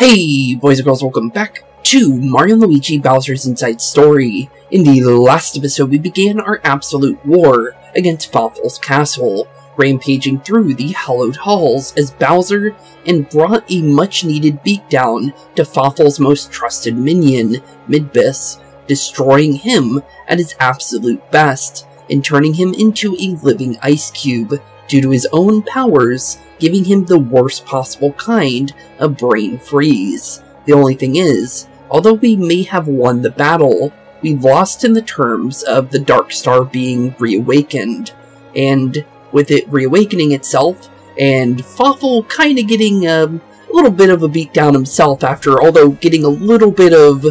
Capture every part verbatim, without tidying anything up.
Hey boys and girls, welcome back to Mario and Luigi Bowser's Inside Story. In the last episode, we began our absolute war against Fawful's castle, rampaging through the hallowed halls as Bowser and brought a much-needed beatdown to Fawful's most trusted minion, Midbus, destroying him at his absolute best and turning him into a living ice cube due to his own powers, giving him the worst possible kind of brain freeze. The only thing is, although we may have won the battle, we lost in the terms of the Dark Star being reawakened, and with it reawakening itself, and Fawful kinda getting um, a little bit of a beatdown himself after, although getting a little bit of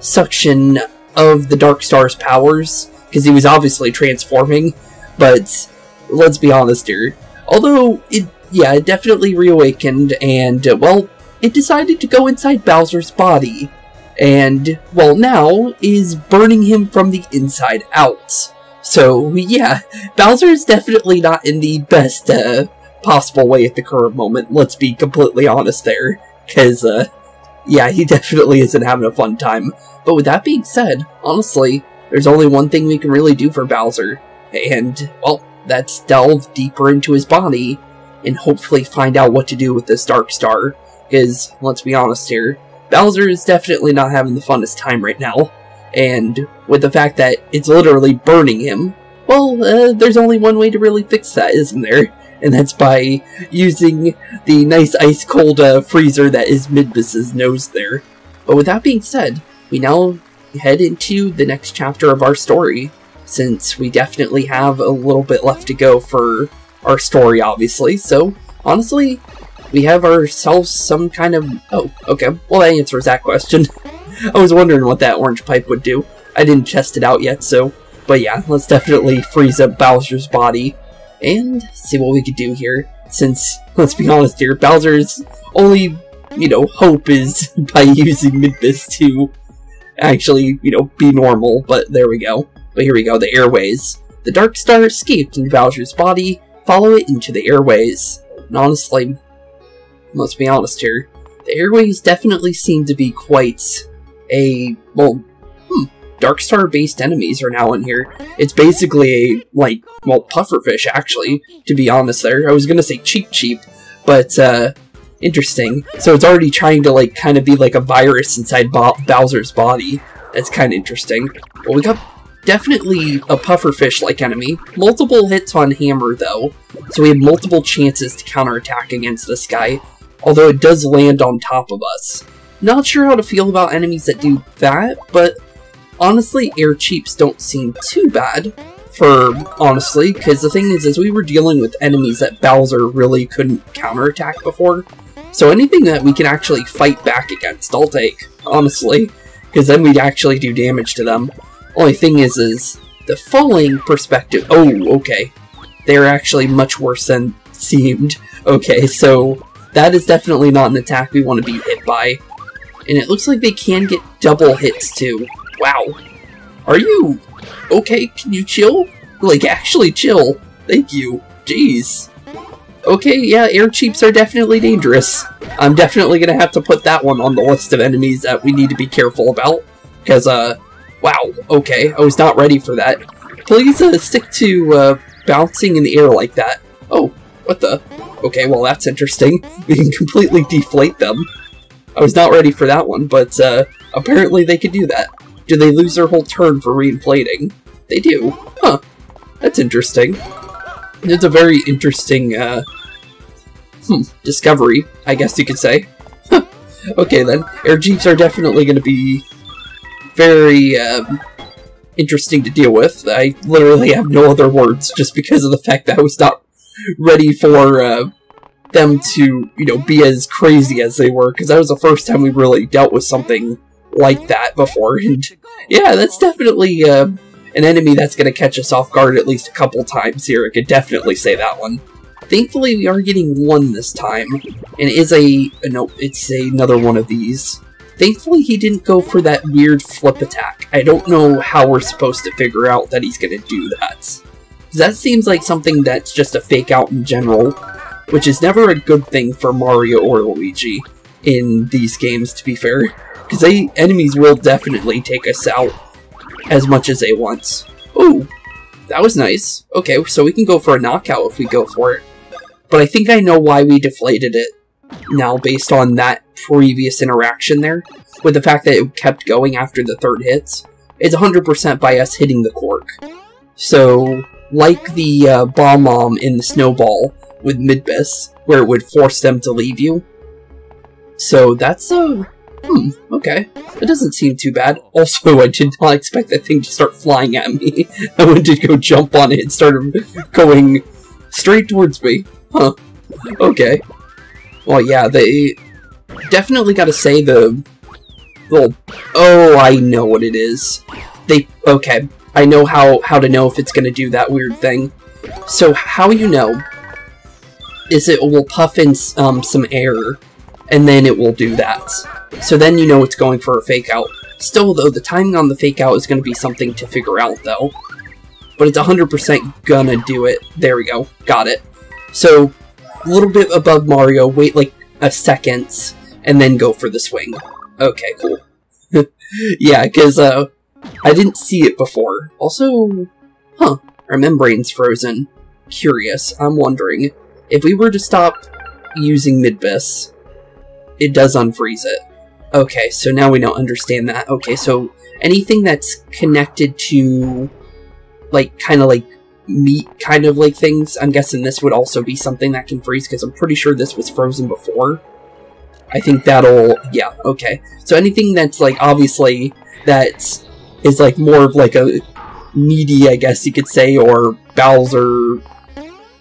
suction of the Dark Star's powers, because he was obviously transforming, but let's be honest here, although it Yeah, it definitely reawakened, and, uh, well, it decided to go inside Bowser's body, and, well, now is burning him from the inside out. So, yeah, Bowser's definitely not in the best, uh, possible way at the current moment, let's be completely honest there, because, uh, yeah, he definitely isn't having a fun time. But with that being said, honestly, there's only one thing we can really do for Bowser, and, well, that's delve deeper into his body, and hopefully find out what to do with this Dark Star, because, let's be honest here, Bowser is definitely not having the funnest time right now, and with the fact that it's literally burning him, well, uh, there's only one way to really fix that, isn't there? And that's by using the nice ice-cold uh, freezer that is Midbus's nose there. But with that being said, we now head into the next chapter of our story, since we definitely have a little bit left to go for our story, obviously, so, honestly, we have ourselves some kind of... Oh, okay, well that answers that question. I was wondering what that orange pipe would do. I didn't test it out yet, so... But yeah, let's definitely freeze up Bowser's body, and see what we could do here, since, let's be honest here, Bowser's only, you know, hope is by using Midbus to actually, you know, be normal, but there we go. But here we go, the airways. The Dark Star escaped into Bowser's body, follow it into the airways, and honestly, let's be honest here, the airways definitely seem to be quite a, well, hmm, Dark Star based enemies are now in here. It's basically a, like, well, pufferfish actually, to be honest there. I was gonna say Cheep Cheep, but, uh, interesting. So it's already trying to, like, kind of be like a virus inside Bo Bowser's body. That's kind of interesting. Well, we got definitely a pufferfish-like enemy. Multiple hits on hammer, though, so we have multiple chances to counterattack against this guy, although it does land on top of us. Not sure how to feel about enemies that do that, but honestly, Air Cheeps don't seem too bad, for honestly, because the thing is, is we were dealing with enemies that Bowser really couldn't counterattack before, so anything that we can actually fight back against, I'll take, honestly, because then we'd actually do damage to them. Only thing is, is the falling perspective. Oh, okay. They're actually much worse than seemed. Okay, so that is definitely not an attack we want to be hit by. And it looks like they can get double hits too. Wow. Are you okay? Can you chill? Like, actually chill. Thank you. Jeez. Okay, yeah, Air Cheeps are definitely dangerous. I'm definitely going to have to put that one on the list of enemies that we need to be careful about. Because, uh... wow, okay, I was not ready for that. Please uh, stick to uh, bouncing in the air like that. Oh, what the? Okay, well that's interesting. We can completely deflate them. I was not ready for that one, but uh, apparently they could do that. Do they lose their whole turn for reinflating? They do. Huh. That's interesting. It's a very interesting uh, hmm, discovery, I guess you could say. Okay then, Air Jeeps are definitely going to be very um, interesting to deal with. I literally have no other words just because of the fact that I was not ready for uh, them to, you know, be as crazy as they were, because that was the first time we really dealt with something like that before, and yeah, that's definitely uh, an enemy that's going to catch us off guard at least a couple times here. I could definitely say that one. Thankfully, we are getting one this time, and it is a, uh, no, it's a, another one of these. Thankfully, he didn't go for that weird flip attack. I don't know how we're supposed to figure out that he's going to do that. That seems like something that's just a fake out in general, which is never a good thing for Mario or Luigi. in these games, to be fair. Because they enemies will definitely take us out as much as they want. Ooh, that was nice. Okay, so we can go for a knockout if we go for it. But I think I know why we deflated it now based on that previous interaction there. With the fact that it kept going after the third hits. It's one hundred percent by us hitting the cork. So, like the uh, bomb-omb in the snowball with Midbus, where it would force them to leave you. So that's a... Uh, hmm, okay. It doesn't seem too bad. Also, I did not expect that thing to start flying at me. I went to go jump on it and started going straight towards me. Huh. Okay. Well, yeah, they... Definitely gotta say the... Well, oh, I know what it is. They, okay, I know how, how to know if it's going to do that weird thing. So how you know is it will puff in um, some air, and then it will do that. So then you know it's going for a fake out. Still, though, the timing on the fake out is going to be something to figure out, though. But it's one hundred percent gonna do it. There we go. Got it. So a little bit above Mario, wait like a second, and then go for the swing. Okay, cool. Yeah, because uh, I didn't see it before. Also, huh, our membrane's frozen. Curious, I'm wondering. If we were to stop using Midbus, it does unfreeze it. Okay, so now we don't understand that. Okay, so anything that's connected to, like, kind of like meat kind of like things, I'm guessing this would also be something that can freeze, because I'm pretty sure this was frozen before. I think that'll, yeah, okay. So anything that's, like, obviously, that is, like, more of, like, a meaty, I guess you could say, or Bowser,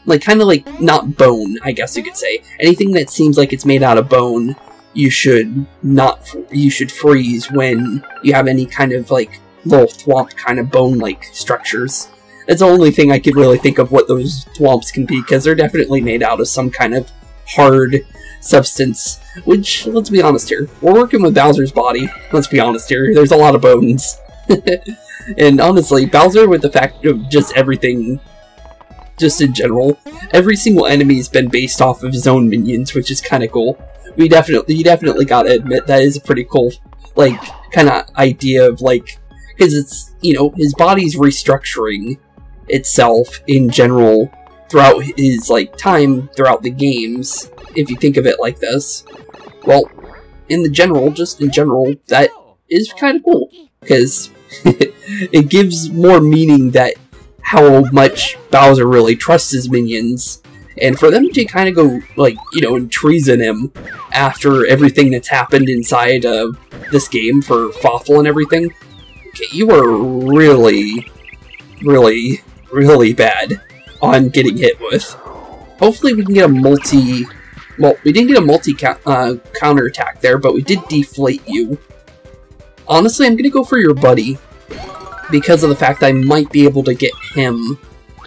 like, kind of, like, not bone, I guess you could say. Anything that seems like it's made out of bone, you should not, you should freeze when you have any kind of, like, little thwomp kind of bone-like structures. That's the only thing I could really think of what those thwomps can be, because they're definitely made out of some kind of hard substance, which, let's be honest here, we're working with Bowser's body, let's be honest here, there's a lot of bones. And honestly, Bowser, with the fact of just everything, just in general, every single enemy has been based off of his own minions, which is kind of cool. We definitely, you definitely gotta admit, that is a pretty cool, like, kind of idea of, like, because it's, you know, his body's restructuring itself in general throughout his, like, time throughout the games, if you think of it like this. Well, in the general, just in general, that is kind of cool, because it gives more meaning that how much Bowser really trusts his minions, and for them to kind of go, like, you know, and treason him after everything that's happened inside of this game for Fawful and everything. Okay, you were really, really, really bad on getting hit with. Hopefully we can get a multi... Well, we didn't get a multi-counter uh, counterattack there, but we did deflate you. Honestly, I'm going to go for your buddy, because of the fact that I might be able to get him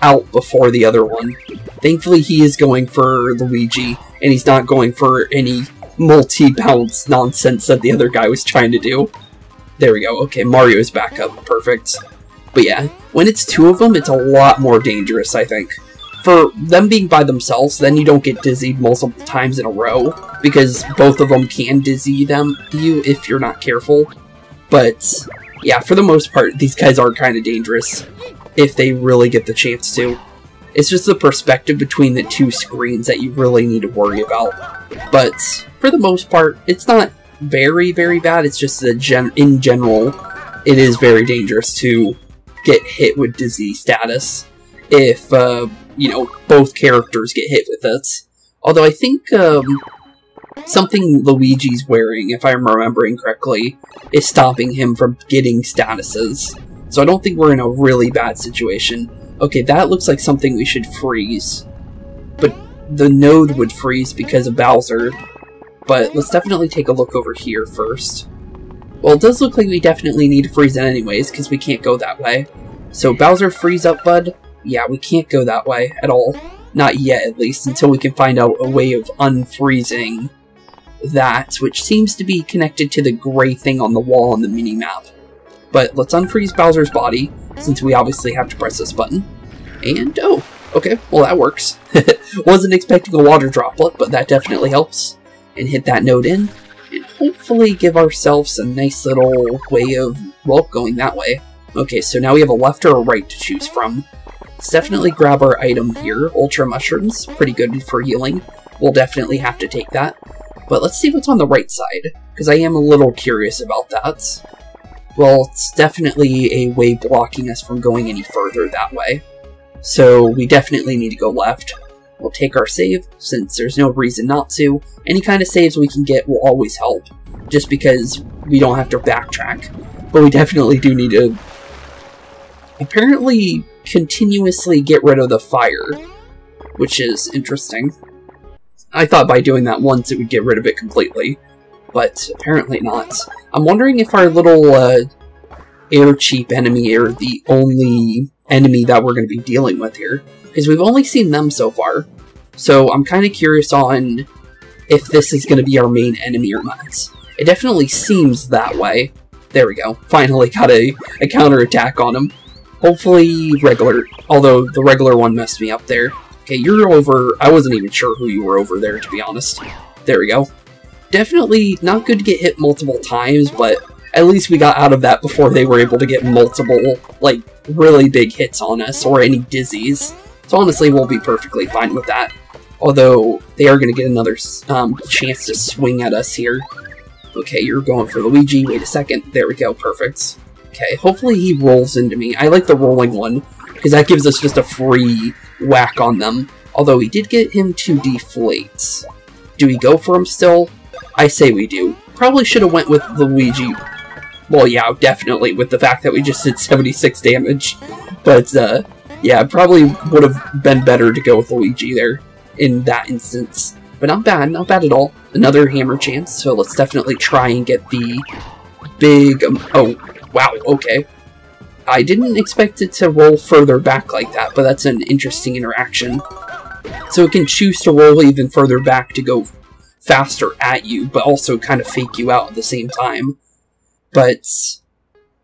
out before the other one. Thankfully, he is going for Luigi, and he's not going for any multi-bounce nonsense that the other guy was trying to do. There we go. Okay, Mario's back up. Perfect. But yeah, when it's two of them, it's a lot more dangerous, I think. For them being by themselves, then you don't get dizzied multiple times in a row, because both of them can dizzy them you if you're not careful. But yeah, for the most part, these guys are kind of dangerous if they really get the chance to. It's just the perspective between the two screens that you really need to worry about. But for the most part, it's not very, very bad. It's just the gen in general, it is very dangerous to get hit with dizzy status if... Uh, you know, both characters get hit with it. Although I think, um, something Luigi's wearing, if I'm remembering correctly, is stopping him from getting statuses. So I don't think we're in a really bad situation. Okay, that looks like something we should freeze. But the node would freeze because of Bowser. But let's definitely take a look over here first. Well, it does look like we definitely need to freeze it anyways, because we can't go that way. So Bowser, freeze up, bud. Yeah, we can't go that way at all. Not yet, at least, until we can find out a way of unfreezing that, which seems to be connected to the gray thing on the wall on the mini-map. But let's unfreeze Bowser's body, since we obviously have to press this button. And, oh, okay, well that works. Wasn't expecting a water droplet, but that definitely helps. And hit that note in. hopefully give ourselves a nice little way of, well, going that way. Okay, so now we have a left or a right to choose from. Let's definitely grab our item here. Ultra Mushrooms, pretty good for healing. We'll definitely have to take that. But let's see what's on the right side, because I am a little curious about that. Well, it's definitely a way blocking us from going any further that way. So we definitely need to go left. We'll take our save, since there's no reason not to. Any kind of saves we can get will always help, just because we don't have to backtrack. But we definitely do need to apparently continuously get rid of the fire, which is interesting. I thought by doing that once it would get rid of it completely, but apparently not. I'm wondering if our little uh, Air Cheep enemy are the only enemy that we're going to be dealing with here, because we've only seen them so far. So I'm kind of curious on if this is going to be our main enemy or not. It definitely seems that way. There we go. Finally got a, a counterattack on him. Hopefully regular, although the regular one messed me up there. Okay, you're over... I wasn't even sure who you were over there, to be honest. There we go. Definitely not good to get hit multiple times, but at least we got out of that before they were able to get multiple, like, really big hits on us, or any dizzies. So honestly, we'll be perfectly fine with that. Although, they are going to get another um, chance to swing at us here. Okay, you're going for Luigi. Wait a second. There we go. Perfect. Okay, hopefully he rolls into me. I like the rolling one, because that gives us just a free... whack on them, although we did get him to deflate. Do we go for him still? I say we do. Probably should have went with Luigi. Well, yeah, definitely, with the fact that we just did seventy-six damage. But, uh, yeah, probably would have been better to go with Luigi there in that instance. But not bad, not bad at all. Another hammer chance, so let's definitely try and get the big... Um, oh, wow, okay. I didn't expect it to roll further back like that, but that's an interesting interaction. So it can choose to roll even further back to go faster at you, but also kind of fake you out at the same time. But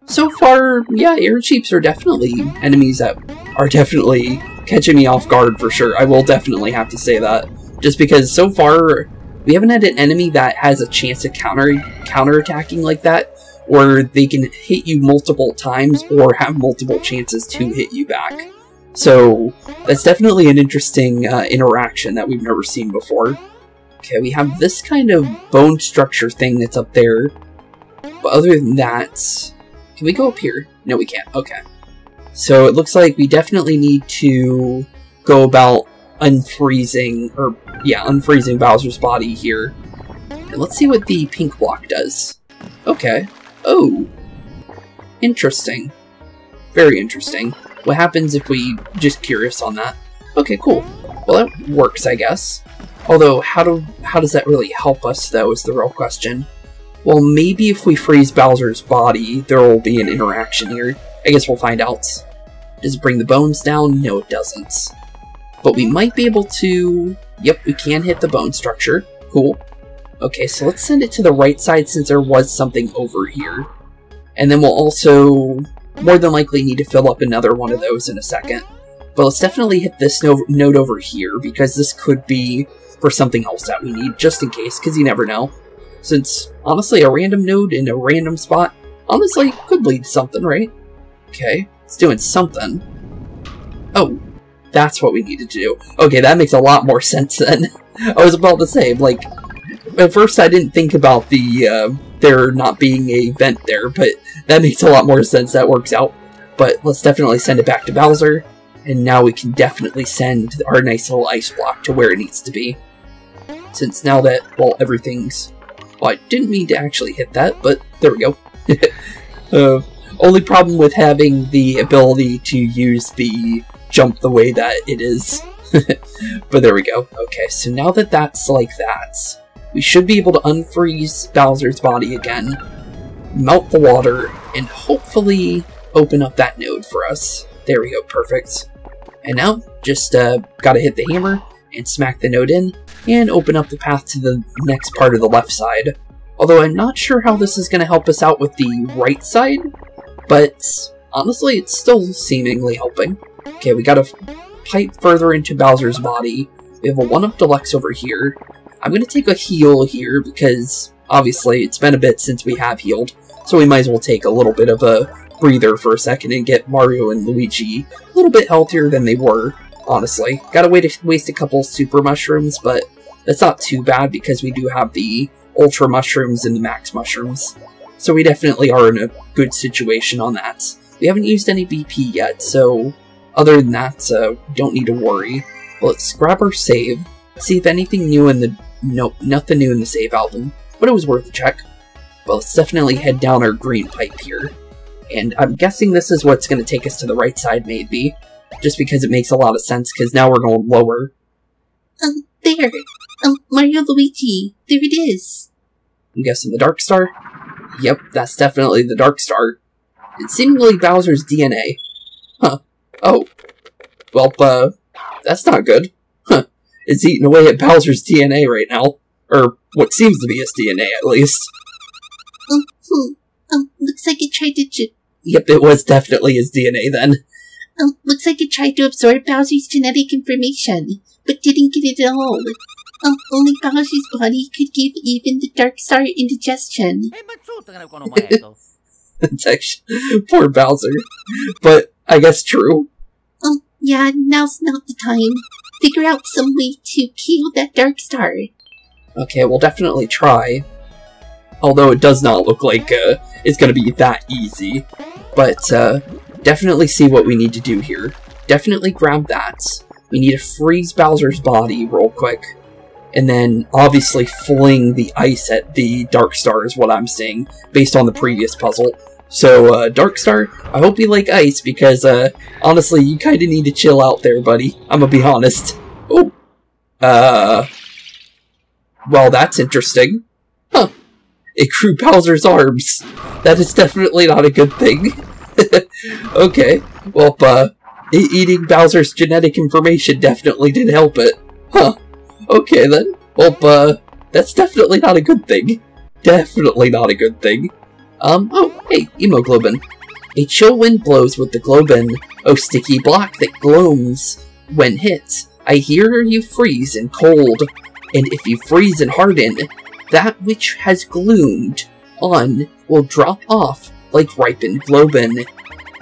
so far, yeah, Air Cheeps are definitely enemies that are definitely catching me off guard for sure. I will definitely have to say that. Just because so far, we haven't had an enemy that has a chance of counter counter-attacking like that, or they can hit you multiple times, or have multiple chances to hit you back. So, that's definitely an interesting uh, interaction that we've never seen before. Okay, we have this kind of bone structure thing that's up there. But other than that, can we go up here? No, we can't. Okay. So, it looks like we definitely need to go about unfreezing, or, yeah, unfreezing Bowser's body here. And let's see what the pink block does. Okay. Oh, interesting. Very interesting. What happens if we... just curious on that. Okay, cool. Well, that works, I guess. Although, how do how does that really help us, though, is the real question. Well, maybe if we freeze Bowser's body, there will be an interaction here. I guess we'll find out. Does it bring the bones down? No, it doesn't. But we might be able to... Yep, we can hit the bone structure. Cool. Okay, so let's send it to the right side since there was something over here. And then we'll also more than likely need to fill up another one of those in a second. But let's definitely hit this no note over here, because this could be for something else that we need, just in case, because you never know. Since, honestly, a random node in a random spot, honestly, could lead to something, right? Okay, it's doing something. Oh, that's what we needed to do. Okay, that makes a lot more sense then. I was about to say, like... At first, I didn't think about the uh, there not being a vent there, but that makes a lot more sense. That works out. But let's definitely send it back to Bowser, and now we can definitely send our nice little ice block to where it needs to be. Since now that, well, everything's... Well, I didn't mean to actually hit that, but there we go. uh, only problem with having the ability to use the jump the way that it is. But there we go. Okay, so now that that's like that... We should be able to unfreeze Bowser's body again, melt the water, and hopefully open up that node for us. There we go, perfect. And now, just uh, gotta hit the hammer and smack the node in, and open up the path to the next part of the left side. Although I'm not sure how this is gonna help us out with the right side, but honestly, it's still seemingly helping. Okay, we gotta pipe further into Bowser's body. We have a one-up Deluxe over here. I'm going to take a heal here because obviously it's been a bit since we have healed, so we might as well take a little bit of a breather for a second and get Mario and Luigi a little bit healthier than they were, honestly. Gotta wait waste a couple Super Mushrooms, but that's not too bad because we do have the Ultra Mushrooms and the Max Mushrooms. So we definitely are in a good situation on that. We haven't used any B P yet, so other than that, uh, don't need to worry. Let's grab our save, see if anything new in the... Nope, nothing new in the save album, but it was worth a check. But let's definitely head down our green pipe here. And I'm guessing this is what's going to take us to the right side, maybe. Just because it makes a lot of sense, because now we're going lower. Um, there! Um, Mario Luigi, there it is! I'm guessing the Dark Star? Yep, that's definitely the Dark Star. It's seemingly Bowser's D N A. Huh. Oh. Welp, uh, that's not good. Huh. It's eating away at Bowser's D N A right now. Or, what seems to be his D N A, at least. Um, hmm. Um, looks like it tried to ju- Yep, it was definitely his D N A, then. Um, looks like it tried to absorb Bowser's genetic information, but didn't get it at all. Um, only Bowser's body could give even the Dark Star indigestion. That's actually... Poor Bowser. But, I guess true. Um, yeah, now's not the time. Figure out some way to kill that Dark Star. Okay, we'll definitely try. Although it does not look like, uh, it's gonna be that easy. But, uh, definitely see what we need to do here. Definitely grab that. We need to freeze Bowser's body real quick. And then, obviously, fling the ice at the Dark Star is what I'm seeing, based on the previous puzzle. So, uh, Dark Star, I hope you like ice, because, uh, honestly, you kinda need to chill out there, buddy. I'm gonna be honest. Oh! Uh... Well, that's interesting. Huh. It grew Bowser's arms. That is definitely not a good thing. Okay. Well, uh, e eating Bowser's genetic information definitely did help it. Huh. Okay, then. Well, uh, that's definitely not a good thing. Definitely not a good thing. Um, oh, hey, Hemoglobin. A chill wind blows with the globin. Oh, sticky block that glooms when hit. I hear you freeze in cold. And if you freeze and harden, that which has gloomed on will drop off like ripened globin.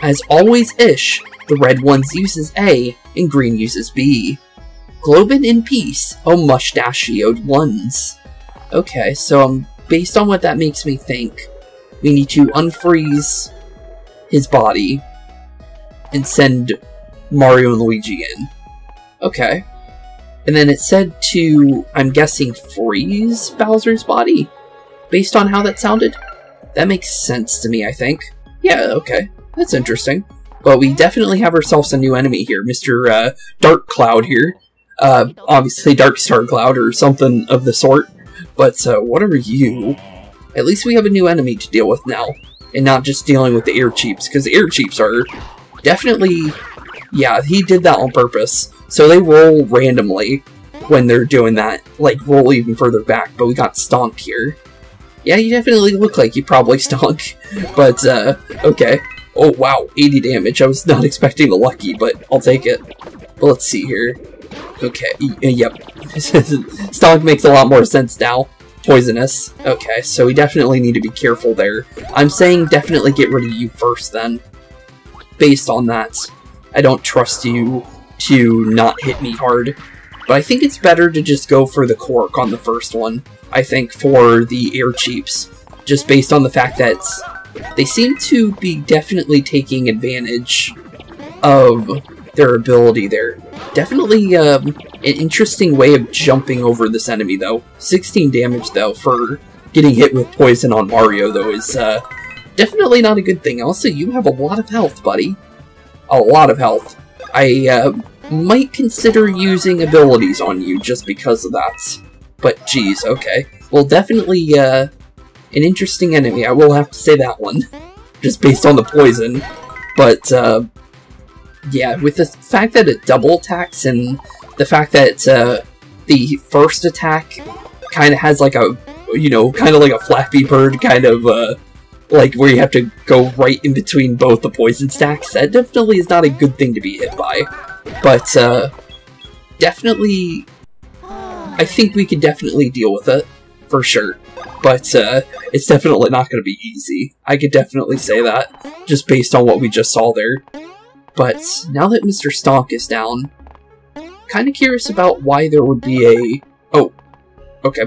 As always-ish, the red ones uses A and green uses B. Globin in peace, oh mustachioed ones. Okay, so um, based on what that makes me think, we need to unfreeze his body and send Mario and Luigi in. Okay. And then it said to, I'm guessing, freeze Bowser's body? Based on how that sounded? That makes sense to me, I think. Yeah, okay. That's interesting. But we definitely have ourselves a new enemy here, Mister Uh, Dark Cloud here. Uh, obviously Dark Star Cloud or something of the sort. But, uh, what are you? At least we have a new enemy to deal with now. And not just dealing with the Air Cheeps, because the Air Cheeps are definitely... Yeah, he did that on purpose. So they roll randomly when they're doing that, like roll even further back, but we got Stonk here. Yeah, you definitely look like you probably Stonk, but uh, okay. Oh wow, eighty damage, I was not expecting a lucky, but I'll take it. But let's see here. Okay, e yep, Stonk makes a lot more sense now. Poisonous, okay, so we definitely need to be careful there. I'm saying definitely get rid of you first then, based on that. I don't trust you to not hit me hard, but I think it's better to just go for the cork on the first one, I think, for the Air Cheeps, just based on the fact that they seem to be definitely taking advantage of their ability there. Definitely um, an interesting way of jumping over this enemy, though. sixteen damage, though, for getting hit with poison on Mario, though, is uh, definitely not a good thing. Also, you have a lot of health, buddy. A lot of health. I, uh, might consider using abilities on you just because of that. But, geez, okay. Well, definitely, uh, an interesting enemy. I will have to say that one. Just based on the poison. But, uh, yeah, with the fact that it double attacks and the fact that, uh, the first attack kind of has, like, a, you know, kind of like a Flappy Bird kind of, uh, like, where you have to go right in between both the poison stacks, that definitely is not a good thing to be hit by. But, uh, definitely, I think we could definitely deal with it, for sure. But uh, it's definitely not going to be easy. I could definitely say that, just based on what we just saw there. But now that Mister Stonk is down, kind of curious about why there would be a... Oh, okay.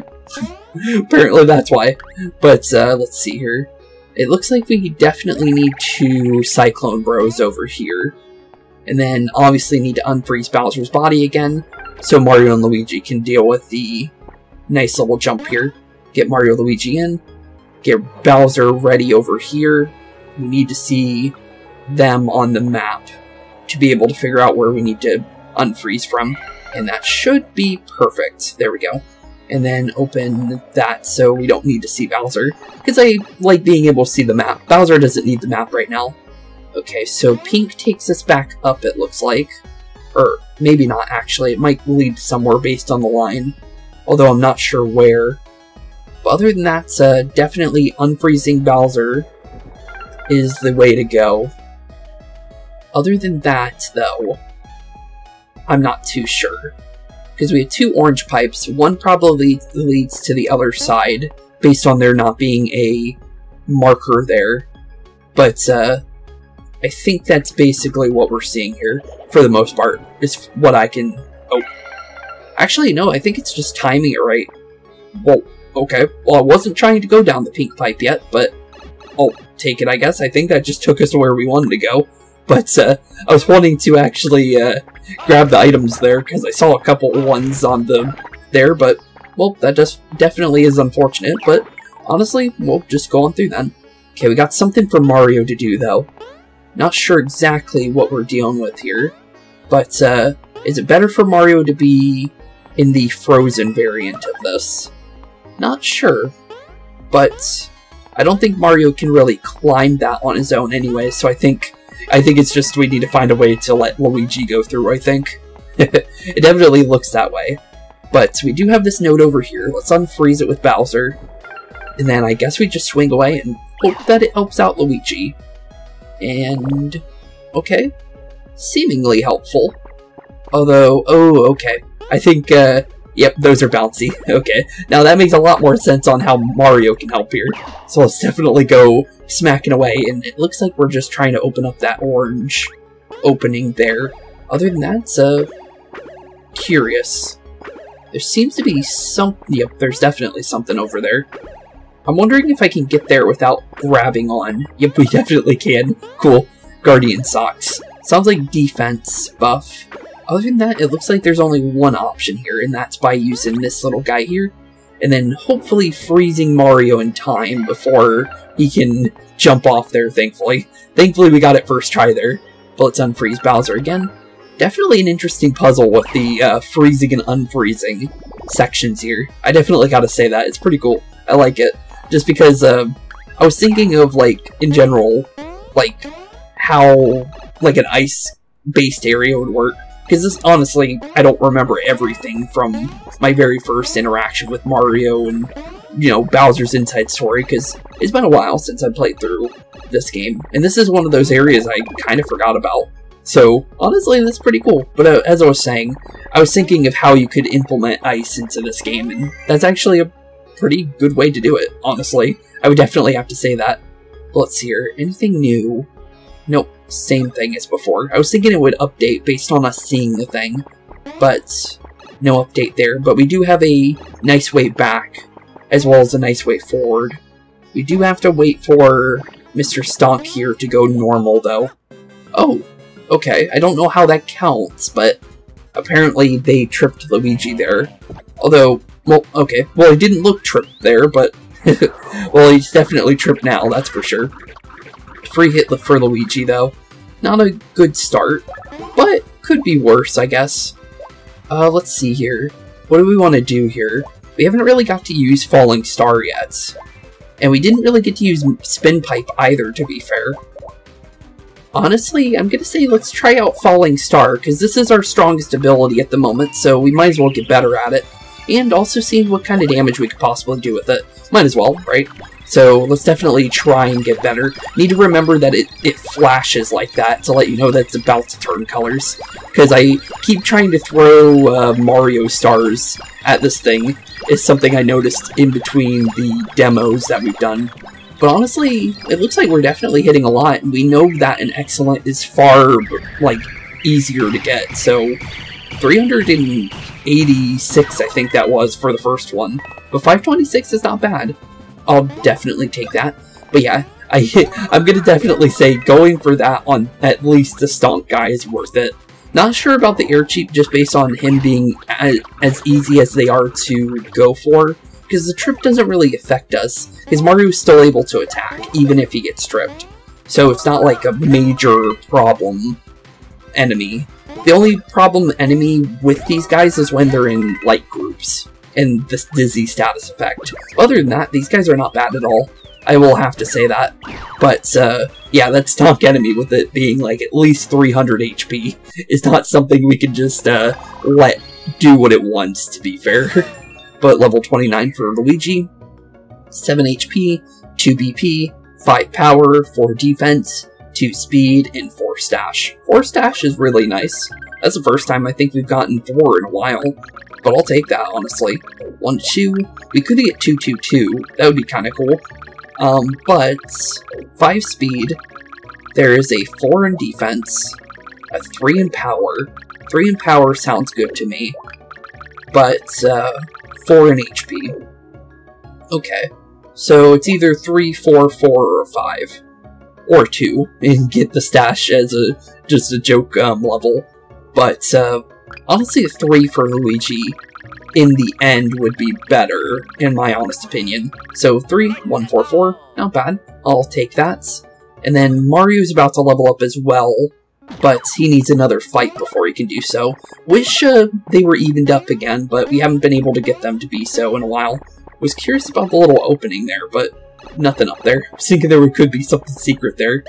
Apparently that's why. But uh, let's see here. It looks like we definitely need two Cyclone Bros over here. And then obviously need to unfreeze Bowser's body again, so Mario and Luigi can deal with the nice little jump here. Get Mario Luigi in, get Bowser ready over here. We need to see them on the map to be able to figure out where we need to unfreeze from, and that should be perfect. There we go. And then open that so we don't need to see Bowser, because I like being able to see the map. Bowser doesn't need the map right now. Okay, so pink takes us back up, it looks like. Or maybe not, actually. It might lead somewhere based on the line, although I'm not sure where. But other than that, uh, definitely unfreezing Bowser is the way to go. Other than that, though, I'm not too sure. Because we have two orange pipes. One probably leads to the other side, based on there not being a marker there. But uh, I think that's basically what we're seeing here, for the most part. Is what I can... Oh. Actually, no, I think it's just timing it right. Well, okay. Well, I wasn't trying to go down the pink pipe yet, but I'll take it, I guess. I think that just took us to where we wanted to go. But uh, I was wanting to actually uh, grab the items there, because I saw a couple ones on the there, but, well, that just definitely is unfortunate, but honestly, we'll just go on through then. Okay, we got something for Mario to do, though. Not sure exactly what we're dealing with here, but uh, is it better for Mario to be in the frozen variant of this? Not sure, but I don't think Mario can really climb that on his own anyway, so I think... I think it's just we need to find a way to let Luigi go through, I think. It definitely looks that way. But we do have this note over here. Let's unfreeze it with Bowser. And then I guess we just swing away and hope that it helps out Luigi. And... okay. Seemingly helpful. Although, oh, okay. I think, uh, yep, those are bouncy. Okay. Now that makes a lot more sense on how Mario can help here. So let's definitely go... smacking away, and it looks like we're just trying to open up that orange opening there. Other than that, it's, uh, curious. There seems to be some- yep, there's definitely something over there. I'm wondering if I can get there without grabbing on. Yep, we definitely can. Cool. Guardian Socks. Sounds like defense buff. Other than that, it looks like there's only one option here, and that's by using this little guy here, and then hopefully freezing Mario in time before he can jump off there, thankfully. Thankfully we got it first try there. But let's unfreeze Bowser again. Definitely an interesting puzzle with the uh, freezing and unfreezing sections here. I definitely gotta say that. It's pretty cool. I like it. Just because uh, I was thinking of, like, in general, like, how, like, an ice-based area would work. Because this, honestly, I don't remember everything from my very first interaction with Mario and... you know, Bowser's Inside Story, because it's been a while since I played through this game, and this is one of those areas I kind of forgot about, so honestly that's pretty cool. But uh, as I was saying, I was thinking of how you could implement ice into this game, and that's actually a pretty good way to do it, honestly. I would definitely have to say that. But let's see here, anything new? Nope, same thing as before. I was thinking it would update based on us seeing the thing, but no update there. But we do have a nice way back, as well as a nice way forward. We do have to wait for Mister Stonk here to go normal, though. Oh, okay. I don't know how that counts, but apparently they tripped Luigi there. Although, well, okay. Well, he didn't look tripped there, but... well, he's definitely tripped now, that's for sure. Free hit for Luigi, though. Not a good start, but could be worse, I guess. Uh, let's see here. What do we want to do here? We haven't really got to use Falling Star yet. And we didn't really get to use Spin Pipe either, to be fair. Honestly, I'm gonna say let's try out Falling Star, because this is our strongest ability at the moment, so we might as well get better at it. And also see what kind of damage we could possibly do with it. Might as well, right? So let's definitely try and get better. Need to remember that it, it flashes like that to let you know that it's about to turn colors. Because I keep trying to throw uh, Mario stars at this thing. It's something I noticed in between the demos that we've done. But honestly, it looks like we're definitely hitting a lot, and we know that an excellent is far, like, easier to get. So three hundred eighty-six, I think that was, for the first one. But five twenty-six is not bad. I'll definitely take that. But yeah, I, I'm gonna definitely say going for that on at least the Stonk guy is worth it. Not sure about the Air Cheep just based on him being as, as easy as they are to go for, because the trip doesn't really affect us, because Mario is still able to attack, even if he gets tripped. So it's not like a major problem enemy. The only problem enemy with these guys is when they're in light groups, and this dizzy status effect. Other than that, these guys are not bad at all. I will have to say that. But, uh, yeah, that Stonk enemy with it being, like, at least three hundred H P is not something we can just, uh, let do what it wants, to be fair. But level twenty-nine for Luigi, seven H P, two B P, five power, four defense, two speed, and four stash. four stash is really nice. That's the first time I think we've gotten four in a while. But I'll take that, honestly. one, two. We could get two, two, two. That would be kind of cool. Um, but five speed. There is a four in defense, a three in power. three in power sounds good to me. But uh, four in H P. Okay. So it's either three, four, four, or five. Or two, and get the stash as a just a joke um, level. But uh, honestly, a three for Luigi in the end would be better, in my honest opinion. So three, one, four, four, not bad. I'll take that. And then Mario's about to level up as well, but he needs another fight before he can do so. Wish uh, they were evened up again, but we haven't been able to get them to be so in a while. Was curious about the little opening there, but nothing up there. I was thinking there could be something secret there.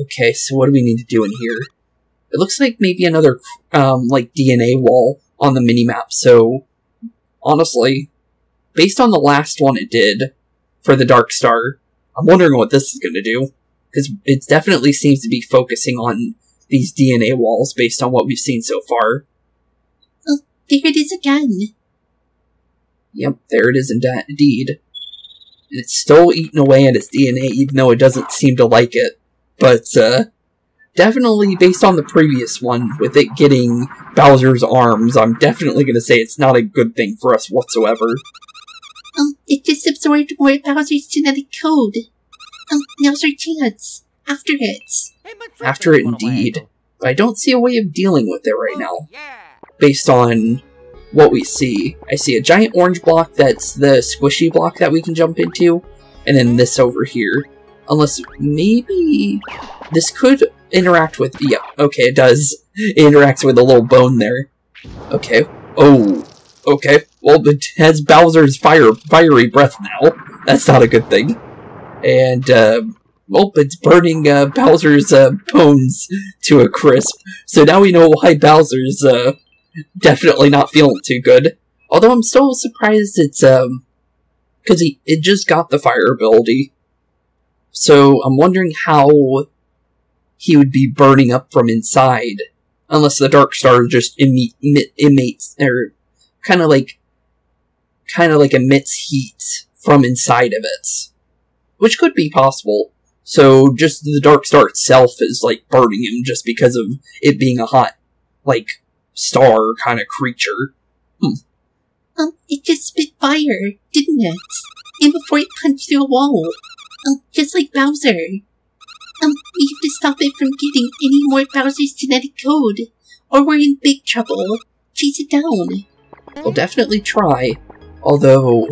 Okay, so what do we need to do in here? It looks like maybe another, um, like, D N A wall on the minimap, so honestly, based on the last one it did for the Dark Star, I'm wondering what this is going to do, because it definitely seems to be focusing on these D N A walls based on what we've seen so far. Oh, there it is again. Yep, there it is indeed. And it's still eating away at its D N A, even though it doesn't seem to like it, but, uh... definitely, based on the previous one, with it getting Bowser's arms, I'm definitely going to say it's not a good thing for us whatsoever. Um, it just absorbed more of Bowser's genetic code. Um, now's our chance. After it. After it, indeed. But I don't see a way of dealing with it right now. Based on what we see. I see a giant orange block that's the squishy block that we can jump into, and then this over here. Unless, maybe this could interact with, yeah, okay, it does. It interacts with a little bone there. Okay. Oh. Okay. Well, it has Bowser's fire, fiery breath now. That's not a good thing. And, uh, well, it's burning, uh, Bowser's, uh, bones to a crisp. So now we know why Bowser's, uh, definitely not feeling too good. Although I'm still surprised it's, um, cause he, it just got the fire ability. So I'm wondering how he would be burning up from inside, unless the Dark Star just emit, emit, emits, or kind of like, kind of like emits heat from inside of it, which could be possible. So just the Dark Star itself is like burning him just because of it being a hot, like, star kind of creature. Hmm. Um, it just spit fire, didn't it? And before it punched through a wall, um, just like Bowser. Um, we have to stop it from getting any more Bowser's genetic code, or we're in big trouble. Chase it down. We'll definitely try. Although,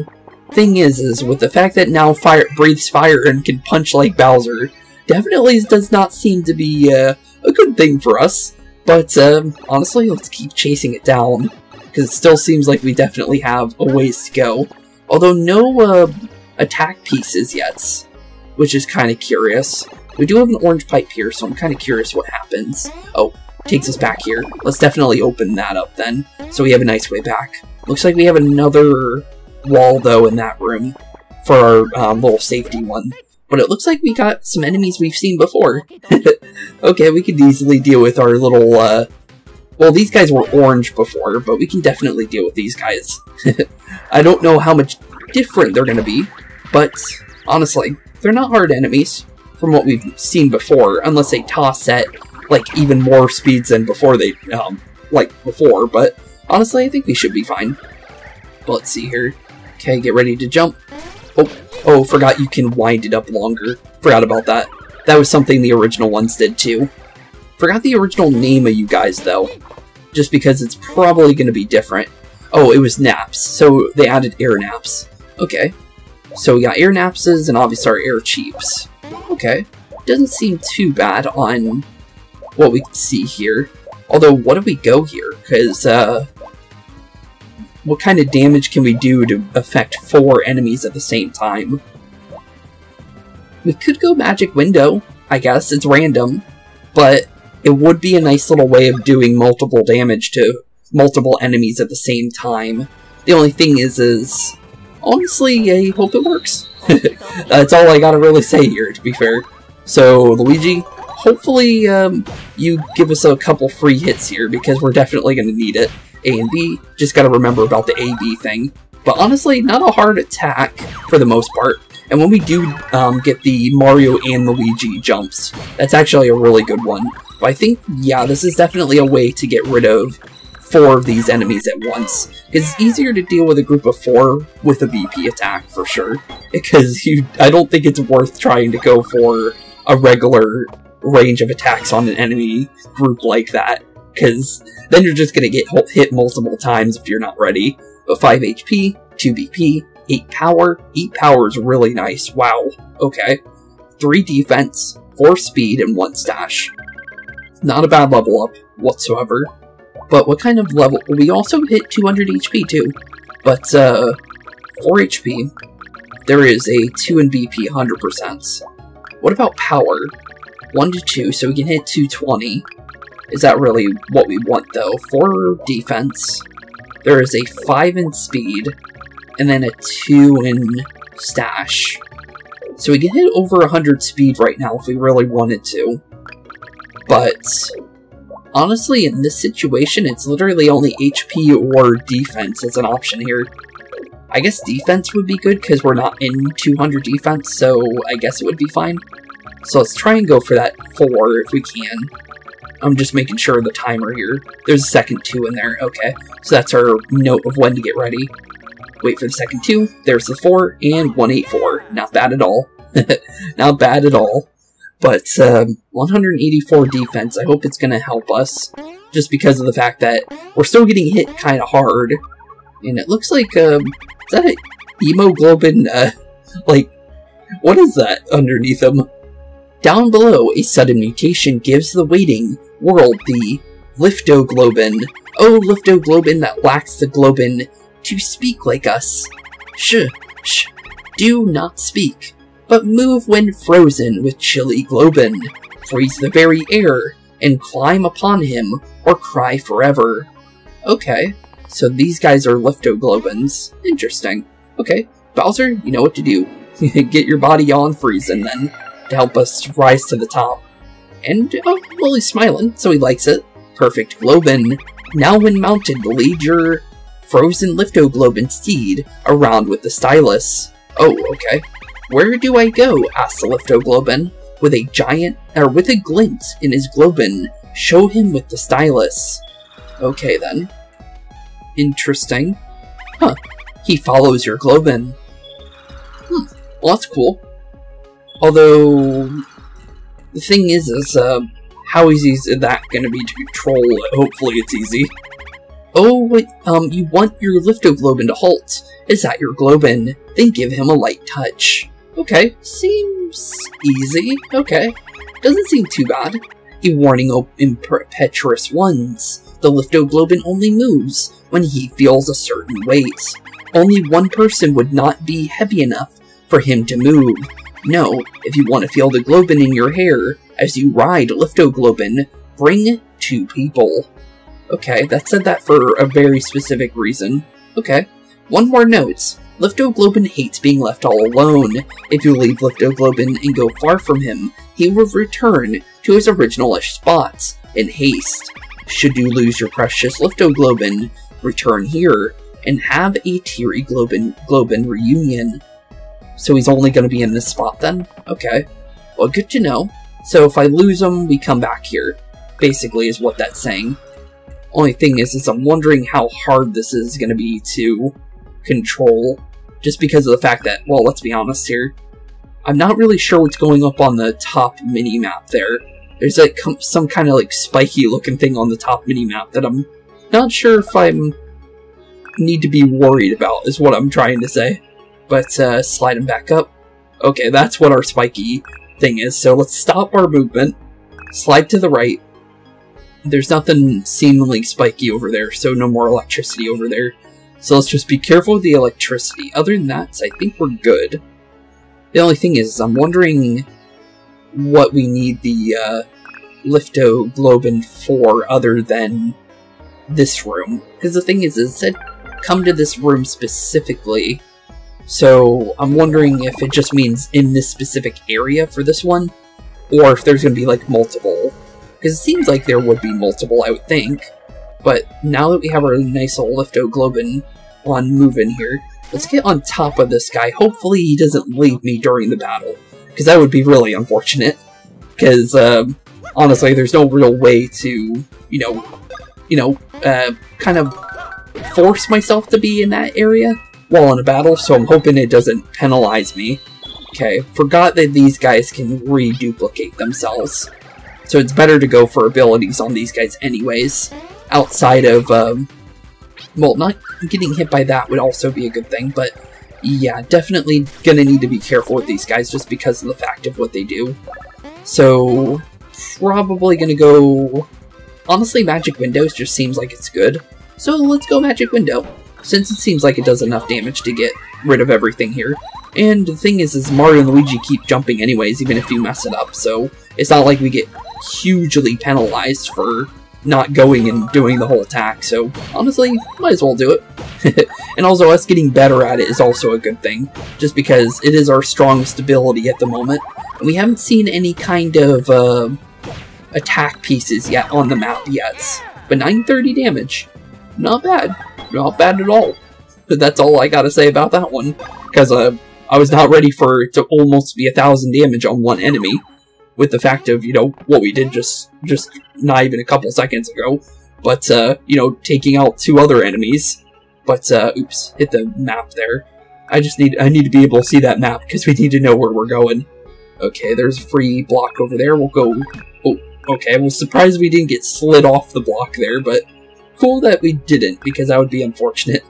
thing is, is with the fact that now fire breathes fire and can punch like Bowser, definitely does not seem to be uh, a good thing for us. But um, honestly, let's keep chasing it down, because it still seems like we definitely have a ways to go. Although no uh, attack pieces yet, which is kind of curious. We do have an orange pipe here, so I'm kind of curious what happens. Oh, takes us back here. Let's definitely open that up then, so we have a nice way back. Looks like we have another wall, though, in that room. for our um, little safety one. But it looks like we got some enemies we've seen before. Okay, we could easily deal with our little, uh... well, these guys were orange before, but we can definitely deal with these guys. I don't know how much different they're gonna be, but honestly, they're not hard enemies from what we've seen before, unless they toss at, like, even more speeds than before they, um, like, before, but honestly, I think we should be fine. But let's see here. Okay, get ready to jump. Oh, oh, forgot you can wind it up longer. Forgot about that. That was something the original ones did, too. Forgot the original name of you guys, though, just because it's probably going to be different. Oh, it was Naps, so they added Air Naps. Okay. So we got Air Napses and obviously our Air Cheeps. Okay. Doesn't seem too bad on what we can see here. Although, what do we go here? Because, uh... what kind of damage can we do to affect four enemies at the same time? We could go Magic Window, I guess. It's random. But it would be a nice little way of doing multiple damage to multiple enemies at the same time. The only thing is, is... honestly, I hope it works. That's all I gotta really say here, to be fair. So, Luigi, hopefully um, you give us a couple free hits here, because we're definitely gonna need it. A and B, just gotta remember about the A B thing. But honestly, not a hard attack, for the most part. And when we do um, get the Mario and Luigi jumps, that's actually a really good one. But I think, yeah, this is definitely a way to get rid of four of these enemies at once. It's easier to deal with a group of four with a B P attack, for sure. Because you, I don't think it's worth trying to go for a regular range of attacks on an enemy group like that. Because then you're just going to get hit multiple times if you're not ready. But five H P, two B P, eight power. eight power is really nice. Wow. Okay. three defense, four speed, and one stash. Not a bad level up whatsoever. But what kind of level... we also hit two hundred H P too. But, uh... four H P. There is a two in B P one hundred percent. What about power? one to two, so we can hit two twenty. Is that really what we want, though? four defense. There is a five in speed. And then a two in stash. So we can hit over one hundred speed right now if we really wanted to. But... honestly, in this situation, it's literally only H P or defense as an option here. I guess defense would be good, because we're not in two hundred defense, so I guess it would be fine. So let's try and go for that four if we can. I'm just making sure of the timer here. There's a second two in there, okay. So that's our note of when to get ready. Wait for the second two, there's the four, and one eighty-four. Not bad at all. Not bad at all. But, um, one hundred eighty-four defense, I hope it's gonna help us, just because of the fact that we're still getting hit kinda hard, and it looks like, um, is that a Hemoglobin, uh, like, what is that underneath him? Down below, a sudden mutation gives the waiting world the Liftoglobin. Oh, Liftoglobin that lacks the globin to speak like us. Shh, shh, do not speak. But move when frozen with chilly globin, freeze the very air, and climb upon him, or cry forever. Okay, so these guys are Liftoglobins. Interesting. Okay, Bowser, you know what to do. Get your body on freezing then, to help us rise to the top. And, oh, well, he's smiling, so he likes it. Perfect globin. Now when mounted, lead your frozen Liftoglobin steed around with the stylus. Oh, okay. Where do I go? Asked the Liftoglobin. With a giant, or with a glint in his globin, show him with the stylus. Okay then. Interesting. Huh. He follows your globin. Hmm. Well, that's cool. Although, the thing is, is, uh, how easy is that going to be to control? Hopefully it's easy. Oh, wait, um, you want your Liftoglobin to halt. Is that your globin? Then give him a light touch. Okay, seems easy. Okay, doesn't seem too bad. A warning of impetuous ones. The Liftoglobin only moves when he feels a certain weight. Only one person would not be heavy enough for him to move. No, if you want to feel the globin in your hair as you ride Liftoglobin, bring two people. Okay, that said that for a very specific reason. Okay, one more note. Liftoglobin hates being left all alone. If you leave Liftoglobin and go far from him, he will return to his original-ish spots in haste. Should you lose your precious Liftoglobin, return here and have a Teary Globin, Globin reunion. So he's only going to be in this spot then? Okay. Well, good to know. So if I lose him, we come back here, basically is what that's saying. Only thing is, is I'm wondering how hard this is going to be to control, just because of the fact that, well, let's be honest here, I'm not really sure what's going up on the top mini-map there. There's like some kind of like spiky looking thing on the top mini-map that I'm not sure if I need to be worried about, is what I'm trying to say. But uh, slide him back up. Okay, that's what our spiky thing is, so let's stop our movement, slide to the right. There's nothing seemingly spiky over there, so no more electricity over there. So let's just be careful with the electricity. Other than that, I think we're good. The only thing is, I'm wondering what we need the uh, Liftoglobin for other than this room. Because the thing is, it said come to this room specifically. So I'm wondering if it just means in this specific area for this one, or if there's going to be like multiple. Because it seems like there would be multiple, I would think. But now that we have our nice little Liftoglobin on moving here, let's get on top of this guy. Hopefully he doesn't leave me during the battle, because that would be really unfortunate. Because, um, honestly, there's no real way to, you know, you know, uh, kind of force myself to be in that area while in a battle, so I'm hoping it doesn't penalize me. Okay, forgot that these guys can reduplicate themselves. So it's better to go for abilities on these guys anyways. Outside of, um, well, not getting hit by that would also be a good thing, but yeah, definitely gonna need to be careful with these guys just because of the fact of what they do. So, probably gonna go... Honestly, Magic Windows just seems like it's good. So let's go Magic Window, since it seems like it does enough damage to get rid of everything here. And the thing is, is Mario and Luigi keep jumping anyways, even if you mess it up, so it's not like we get hugely penalized for not going and doing the whole attack, so honestly, might as well do it. And also, us getting better at it is also a good thing, just because it is our strongest ability at the moment. And we haven't seen any kind of uh, attack pieces yet on the map yet, but nine thirty damage. Not bad. Not bad at all. That's all I gotta say about that one, because uh, I was not ready for it to almost be a thousand damage on one enemy. With the fact of, you know, what we did just, just not even a couple seconds ago. But, uh, you know, taking out two other enemies. But, uh, oops, hit the map there. I just need, I need to be able to see that map, because we need to know where we're going. Okay, there's a free block over there, we'll go... Oh, okay, I was surprised we didn't get slid off the block there, but... Cool that we didn't, because that would be unfortunate.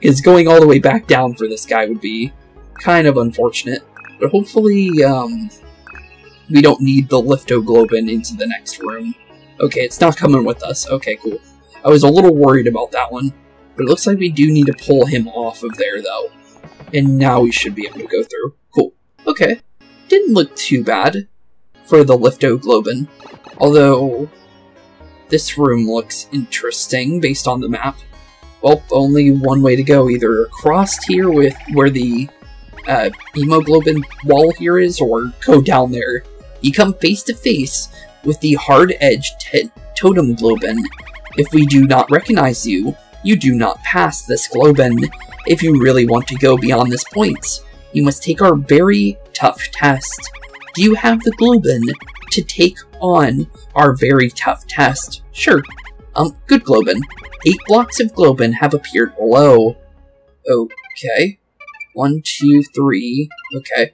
Because going all the way back down for this guy would be kind of unfortunate. But hopefully, um... we don't need the Liftoglobin into the next room. Okay, it's not coming with us. Okay, cool. I was a little worried about that one. But it looks like we do need to pull him off of there, though. And now we should be able to go through. Cool. Okay. Didn't look too bad for the Liftoglobin. Although, this room looks interesting based on the map. Well, only one way to go. Either across here with where the uh, Hemoglobin wall here is, or go down there. You come face to face with the hard-edged Totem Globin. If we do not recognize you, you do not pass this Globin. If you really want to go beyond this point, you must take our very tough test. Do you have the Globin to take on our very tough test? Sure. Um, good Globin. Eight blocks of Globin have appeared below. Okay. One, two, three. Okay.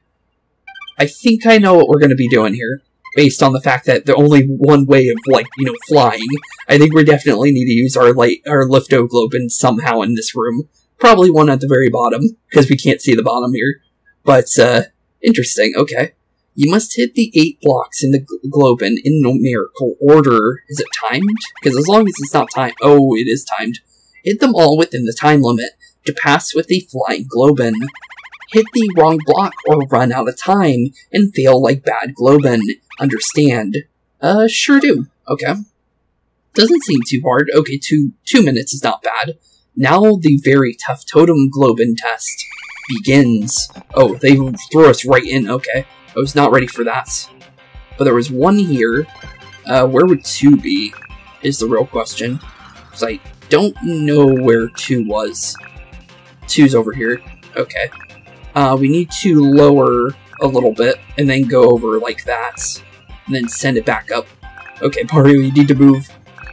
I think I know what we're going to be doing here, based on the fact that there's only one way of, like, you know, flying. I think we definitely need to use our light, our Liftoglobin somehow in this room. Probably one at the very bottom, because we can't see the bottom here. But, uh, interesting, okay. You must hit the eight blocks in the Globin in numerical order. Is it timed? Because as long as it's not timed... Oh, it is timed. Hit them all within the time limit to pass with the flying Globin. Hit the wrong block or run out of time and fail like bad Globin. Understand? Uh, sure do. Okay. Doesn't seem too hard. Okay, two two minutes is not bad. Now the very tough Totem Globin test. begins. Oh, they throw us right in. Okay. I was not ready for that. But there was one here. Uh, where would two be? Is the real question. Because I don't know where two was. Two's over here. Okay. Uh, we need to lower a little bit, and then go over like that. And then send it back up. Okay, Mario, you need to move.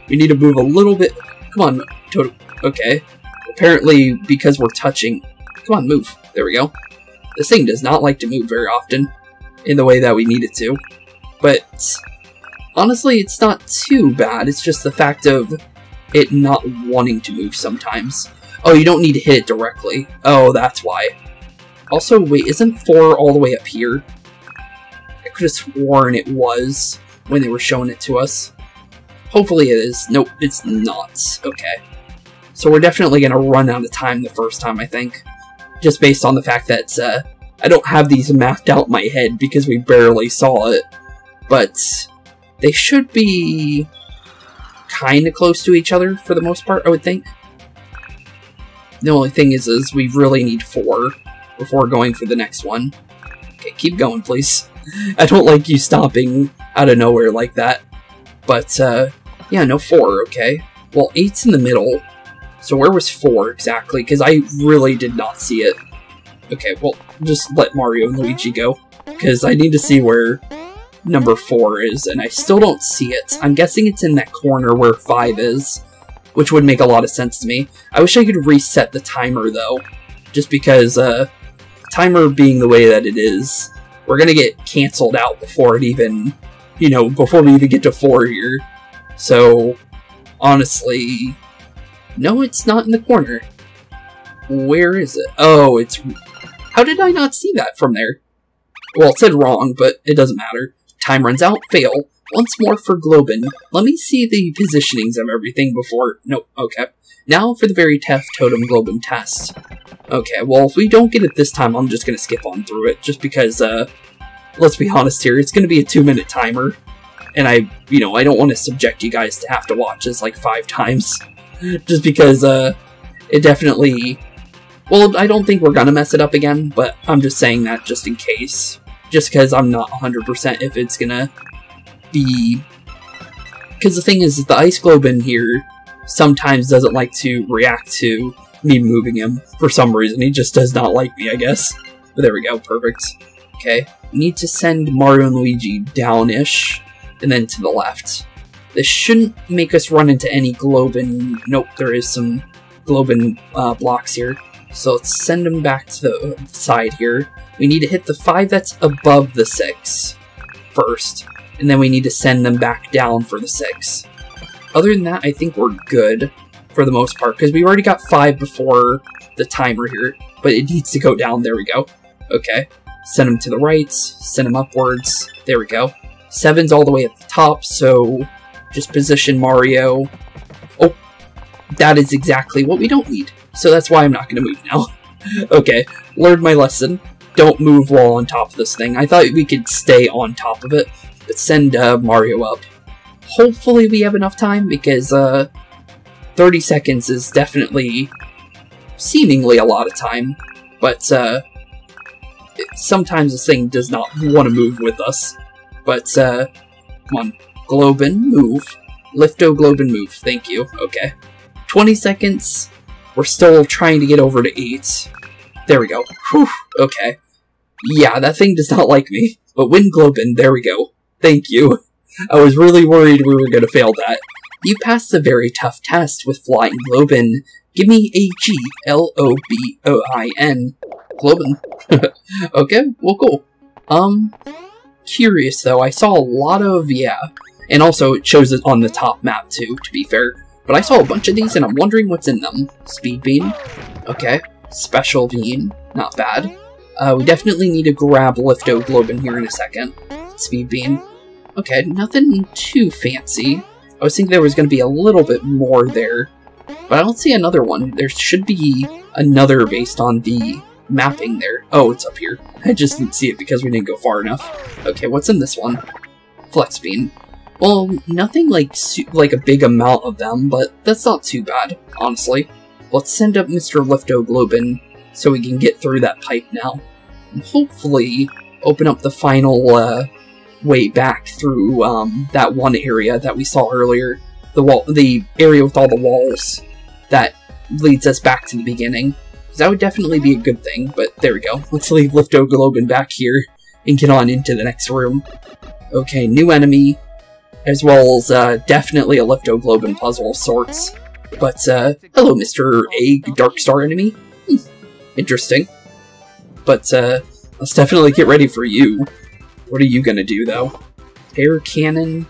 We need to move a little bit. Come on, Totem. Okay. Apparently, because we're touching. Come on, move. There we go. This thing does not like to move very often in the way that we need it to. But honestly, it's not too bad. It's just the fact of it not wanting to move sometimes. Oh, you don't need to hit it directly. Oh, that's why. Also, wait, isn't four all the way up here? I could have sworn it was when they were showing it to us. Hopefully it is. Nope, it's not. Okay. So we're definitely going to run out of time the first time, I think. Just based on the fact that uh, I don't have these mapped out in my head because we barely saw it. But they should be kind of close to each other for the most part, I would think. The only thing is, is we really need four before going for the next one. Okay, keep going, please. I don't like you stopping out of nowhere like that. But, uh, yeah, no four, okay. Well, eight's in the middle. So where was four exactly? Because I really did not see it. Okay, well, just let Mario and Luigi go. Because I need to see where number four is, and I still don't see it. I'm guessing it's in that corner where five is, which would make a lot of sense to me. I wish I could reset the timer, though. Just because, uh, timer being the way that it is, we're gonna get cancelled out before it even, you know, before we even get to four here. So, honestly, no, it's not in the corner. Where is it? Oh, it's... How did I not see that from there? Well, it said wrong, but it doesn't matter. Time runs out, fail. Once more for Globin. Let me see the positionings of everything before... Nope, okay. Now for the very tough Totem Globin test. Okay, well, if we don't get it this time, I'm just going to skip on through it, just because, uh... let's be honest here, it's going to be a two-minute timer. And I, you know, I don't want to subject you guys to have to watch this, like, five times. Just because, uh, it definitely... Well, I don't think we're gonna mess it up again, but I'm just saying that just in case. Just because I'm not one hundred percent if it's gonna be... Because the thing is, is, the Ice Globe in here sometimes doesn't like to react to me moving him for some reason. He just does not like me, I guess. But there we go, perfect. Okay, we need to send Mario and Luigi down-ish, and then to the left. This shouldn't make us run into any Globin. Nope, there is some Globin uh, blocks here. So let's send them back to the side here. We need to hit the five that's above the six first, and then we need to send them back down for the six. Other than that, I think we're good for the most part, because we already got five before the timer here, but it needs to go down. There we go. Okay. Send them to the right, send them upwards. There we go. Seven's all the way at the top, so... Just position Mario. Oh, that is exactly what we don't need. So that's why I'm not going to move now. Okay, learned my lesson. Don't move while on top of this thing. I thought we could stay on top of it, but send uh, Mario up. Hopefully we have enough time, because uh, thirty seconds is definitely seemingly a lot of time. But uh, it, sometimes this thing does not want to move with us. But uh, come on. Globin, move. Liftoglobin, move. Thank you. Okay. twenty seconds. We're still trying to get over to eight. There we go. Whew. Okay. Yeah, that thing does not like me. But win Globin. There we go. Thank you. I was really worried we were going to fail that. You passed the very tough test with flying Globin. Give me a G L O B O I N. Globin. Okay. Well, cool. Um, curious, though. I saw a lot of... Yeah. And also, it shows it on the top map, too, to be fair. But I saw a bunch of these, and I'm wondering what's in them. Speed Beam. Okay. Special Beam. Not bad. Uh, we definitely need to grab Liftoglobin here in a second. Speed Beam. Okay, nothing too fancy. I was thinking there was going to be a little bit more there. But I don't see another one. There should be another based on the mapping there. Oh, it's up here. I just didn't see it because we didn't go far enough. Okay, what's in this one? Flexbean. Well, nothing like like a big amount of them, but that's not too bad, honestly. Let's send up Mister Liftoglobin so we can get through that pipe now, and hopefully open up the final uh, way back through um, that one area that we saw earlier, the wall, the area with all the walls that leads us back to the beginning. Because that would definitely be a good thing. But there we go. Let's leave Liftoglobin back here and get on into the next room. Okay, new enemy, as well as uh, definitely a Liftoglobin puzzle of sorts. But uh, hello, Mister Egg, Dark Star enemy. Hmm, interesting. But uh, let's definitely get ready for you. What are you gonna do though? Air Cannon.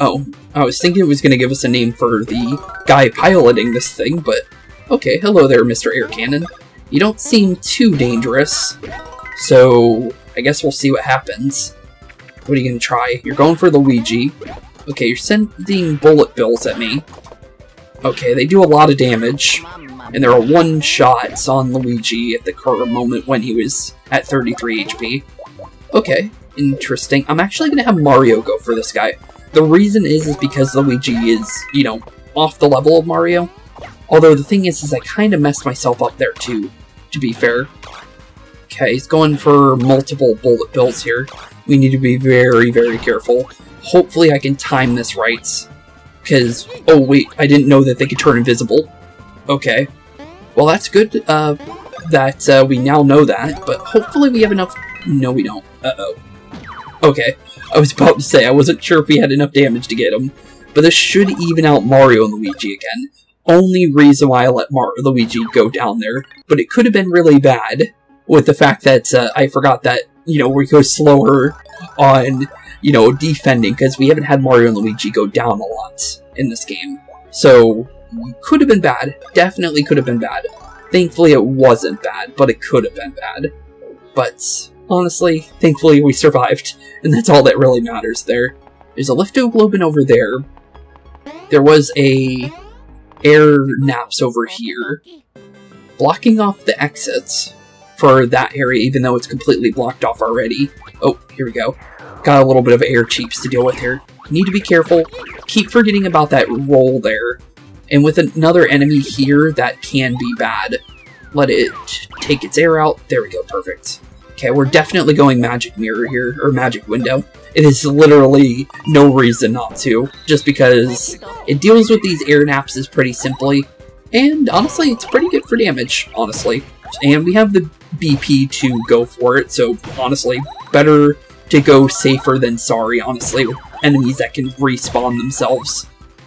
Oh, I was thinking it was gonna give us a name for the guy piloting this thing, but okay, hello there, Mister Air Cannon. You don't seem too dangerous, so I guess we'll see what happens. What are you gonna try? You're going for Luigi. Okay, you're sending bullet bills at me. Okay, they do a lot of damage, and there are one-shots on Luigi at the current moment when he was at thirty-three H P. Okay, interesting. I'm actually gonna have Mario go for this guy. The reason is is because Luigi is, you know, off the level of Mario. Although the thing is, is I kind of messed myself up there too, to be fair. Okay, he's going for multiple bullet bills here. We need to be very, very careful. Hopefully I can time this right. Because, oh wait, I didn't know that they could turn invisible. Okay. Well, that's good uh, that uh, we now know that, but hopefully we have enough... No, we don't. Uh-oh. Okay, I was about to say, I wasn't sure if we had enough damage to get him, but this should even out Mario and Luigi again. Only reason why I let Mar Luigi go down there, but it could have been really bad with the fact that uh, I forgot that, you know, we go slower on, you know, defending, because we haven't had Mario and Luigi go down a lot in this game. So, could have been bad, definitely could have been bad. Thankfully it wasn't bad, but it could have been bad. But... honestly, thankfully we survived, and that's all that really matters there. There's a Liftoglobin over there. There was a Air Naps over here, blocking off the exits for that area, even though it's completely blocked off already. Oh, here we go. Got a little bit of Air Cheeps to deal with here. Need to be careful. Keep forgetting about that roll there. And with another enemy here, that can be bad. Let it take its air out. There we go, perfect. Okay, we're definitely going Magic Mirror here, or Magic Window. It is literally no reason not to, just because it deals with these Air Naps is pretty simply, and honestly, it's pretty good for damage, honestly. And we have the B P to go for it, so honestly, better to go safer than sorry, honestly, with enemies that can respawn themselves.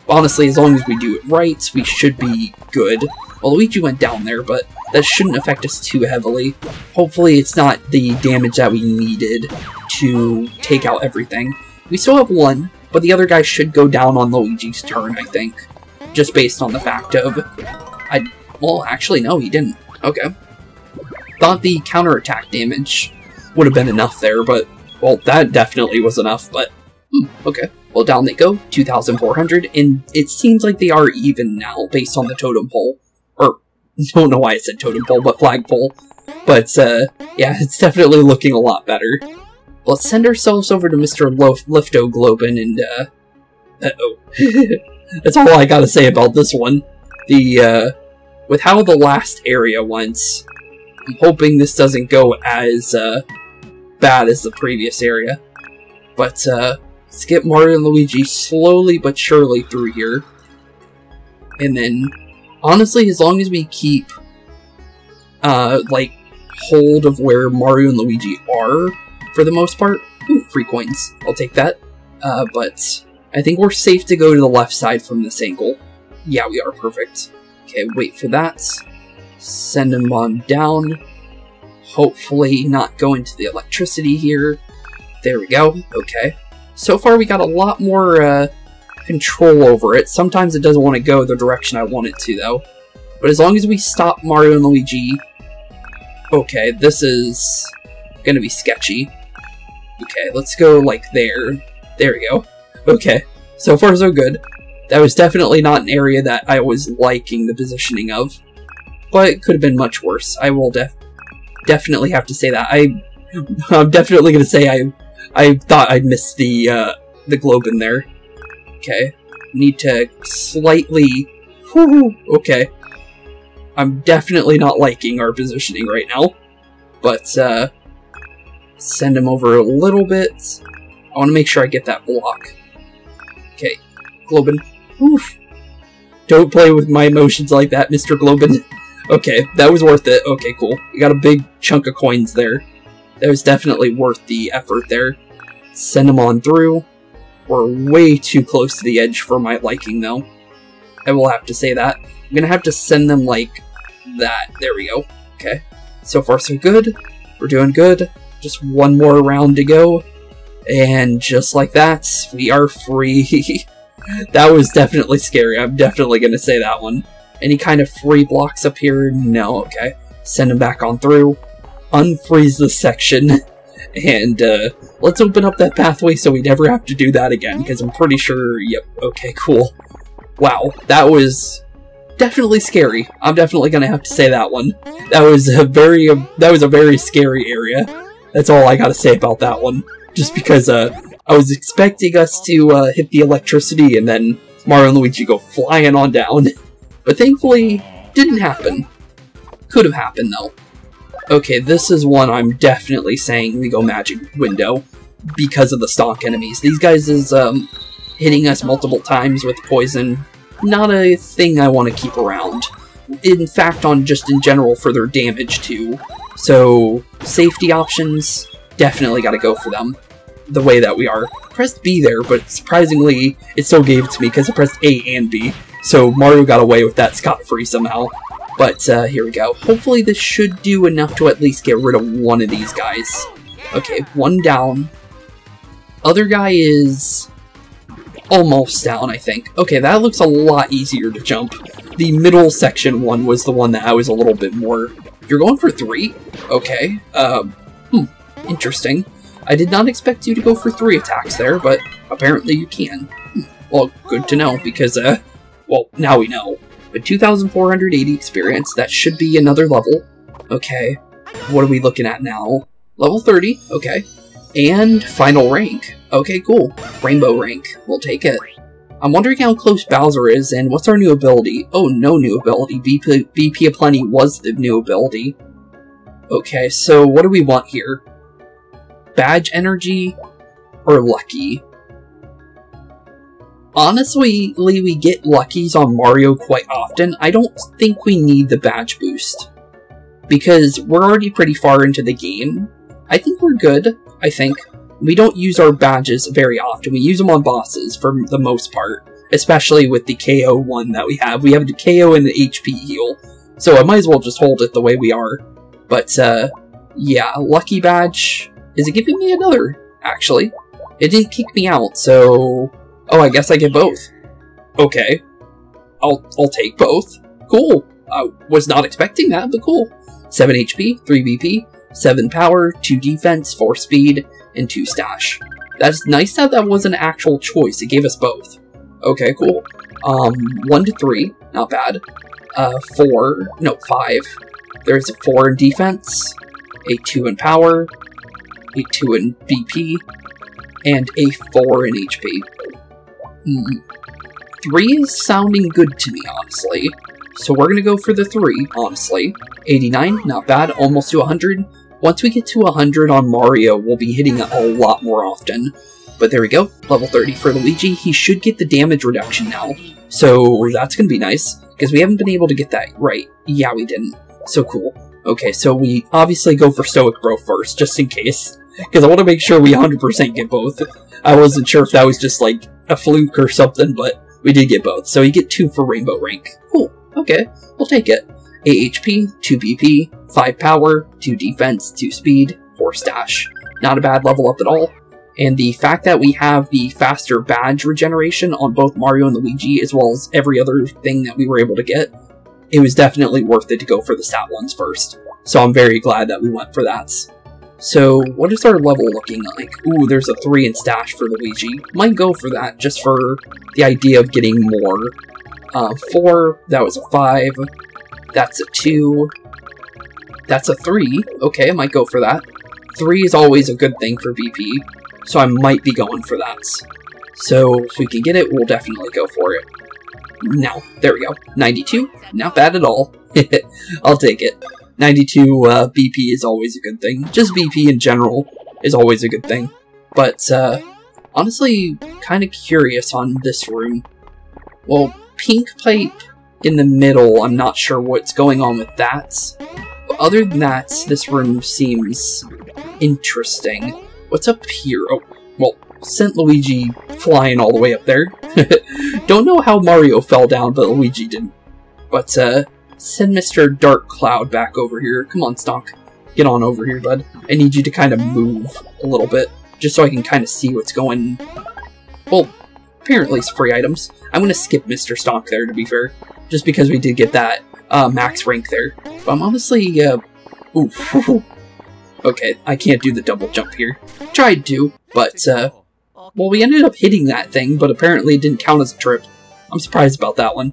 Honestly, as long as we do it right, we should be good. Well, Luigi went down there, but that shouldn't affect us too heavily. Hopefully it's not the damage that we needed to take out everything. We still have one, but the other guy should go down on Luigi's turn, I think. Just based on the fact of... I Well, actually, no, he didn't. Okay. Thought the counterattack damage would have been enough there, but... well, that definitely was enough, but... hmm, okay. Well, down they go, two thousand four hundred, and it seems like they are even now, based on the totem pole. Or, don't know why I said totem pole, but flagpole. But, uh, yeah, it's definitely looking a lot better. Let's send ourselves over to Mister Liftoglobin and, uh... Uh-oh. That's all I gotta say about this one. The, uh... with how the last area went, I'm hoping this doesn't go as, uh... bad as the previous area. But, uh... let's get Mario and Luigi slowly but surely through here. And then... honestly, as long as we keep, uh, like, hold of where Mario and Luigi are, for the most part. Ooh, free coins. I'll take that. Uh, but I think we're safe to go to the left side from this angle. Yeah, we are. Perfect. Okay, wait for that. Send him on down. Hopefully not go into the electricity here. There we go. Okay. So far we got a lot more, uh... control over it. Sometimes it doesn't want to go the direction I want it to, though. But as long as we stop Mario and Luigi... okay, this is gonna be sketchy. Okay, let's go, like, there. There we go. Okay, so far so good. That was definitely not an area that I was liking the positioning of. But it could have been much worse. I will def definitely have to say that. I, I'm definitely gonna say I I thought I missed the, uh, the globe in there. Okay, need to slightly... whoo, okay. I'm definitely not liking our positioning right now, but uh, send him over a little bit. I want to make sure I get that block. Okay, Globin. Oof. Don't play with my emotions like that, Mister Globin. Okay, that was worth it. Okay, cool. We got a big chunk of coins there. That was definitely worth the effort there. Send him on through. We're way too close to the edge for my liking, though. I will have to say that. I'm gonna have to send them like that. There we go. Okay. So far, so good. We're doing good. Just one more round to go. And just like that, we are free. That was definitely scary. I'm definitely gonna say that one. Any kind of free blocks up here? No. Okay. Send them back on through. Unfreeze this section. And uh, let's open up that pathway so we never have to do that again, because I'm pretty sure... Yep. Okay, cool. Wow. That was... definitely scary. I'm definitely gonna have to say that one. That was a very uh, that was a very scary area. That's all I gotta say about that one. Just because uh, I was expecting us to uh, hit the electricity and then Mario and Luigi go flying on down, but thankfully didn't happen. Could have happened though. Okay, this is one I'm definitely saying we go Magic Window because of the Stonk enemies. These guys is um, hitting us multiple times with poison. Not a thing I want to keep around. In fact, on just in general for their damage too. So, safety options, definitely gotta go for them. The way that we are. Pressed B there, but surprisingly, it still gave it to me because I pressed A and B. So Mario got away with that scot-free somehow. But uh, here we go. Hopefully this should do enough to at least get rid of one of these guys. Okay, one down. Other guy is... almost down, I think. Okay, that looks a lot easier to jump. The middle section one was the one that I was a little bit more... You're going for three? Okay. Um, hmm, interesting. I did not expect you to go for three attacks there, but apparently you can. Hmm, well, good to know, because, uh, well, now we know. But two thousand four hundred eighty experience, that should be another level. Okay, what are we looking at now? Level thirty, okay. And final rank. Okay, cool. Rainbow rank. We'll take it. I'm wondering how close Bowser is, and what's our new ability? Oh, no new ability. B P, B P Aplenty was the new ability. Okay, so what do we want here? Badge energy or lucky? Honestly, we get luckies on Mario quite often. I don't think we need the badge boost, because we're already pretty far into the game. I think we're good, I think. We don't use our badges very often. We use them on bosses for the most part, especially with the K O one that we have. We have the K O and the H P heal, so I might as well just hold it the way we are. But, uh, yeah, Lucky Badge. Is it giving me another, actually? It didn't kick me out, so... Oh, I guess I get both. Okay. I'll, I'll take both. Cool. I was not expecting that, but cool. seven H P, three B P, seven Power, two Defense, four Speed... and two stash. That's nice that that was an actual choice. It gave us both. Okay, cool. Um, one to three, not bad. Uh, four, no, five. There's a four in defense, a two in power, a two in B P, and a four in H P. Mm. Three is sounding good to me, honestly. So we're gonna go for the three, honestly. eighty-nine, not bad, almost to one hundred. Once we get to one hundred on Mario, we'll be hitting it a lot more often. But there we go, level thirty for Luigi. He should get the damage reduction now. So that's going to be nice, because we haven't been able to get that right. Yeah, we didn't. So cool. Okay, so we obviously go for Stoic Bro first, just in case. Because I want to make sure we one hundred percent get both. I wasn't sure if that was just like a fluke or something, but we did get both. So you get two for Rainbow Rank. Cool, okay, we'll take it. eight H P, two B P, five Power, two Defense, two Speed, four Stash. Not a bad level up at all. And the fact that we have the faster badge regeneration on both Mario and Luigi, as well as every other thing that we were able to get, it was definitely worth it to go for the stat ones first. So I'm very glad that we went for that. So what is our level looking like? Ooh, there's a three in Stash for Luigi. Might go for that just for the idea of getting more. Uh, four, that was a five. That's a two. That's a three. Okay, I might go for that. Three is always a good thing for B P, so I might be going for that. So if we can get it, we'll definitely go for it. No, there we go. ninety-two, not bad at all. I'll take it. ninety-two uh, B P is always a good thing. Just B P in general is always a good thing. But uh, honestly, kind of curious on this room. Well, Pink Pipe in the middle, I'm not sure what's going on with that. But other than that, this room seems interesting. What's up here? Oh, well, sent Luigi flying all the way up there. Don't know how Mario fell down, but Luigi didn't. But uh, send Mister Dark Cloud back over here. Come on, Stonk. Get on over here, bud. I need you to kind of move a little bit, just so I can kind of see what's going... Well, apparently it's free items. I'm gonna skip Mister Stonk there, to be fair, just because we did get that uh, max rank there. But I'm honestly... Uh... Ooh. Okay, I can't do the double jump here. Tried to, but... Uh, well, we ended up hitting that thing, but apparently it didn't count as a trip. I'm surprised about that one.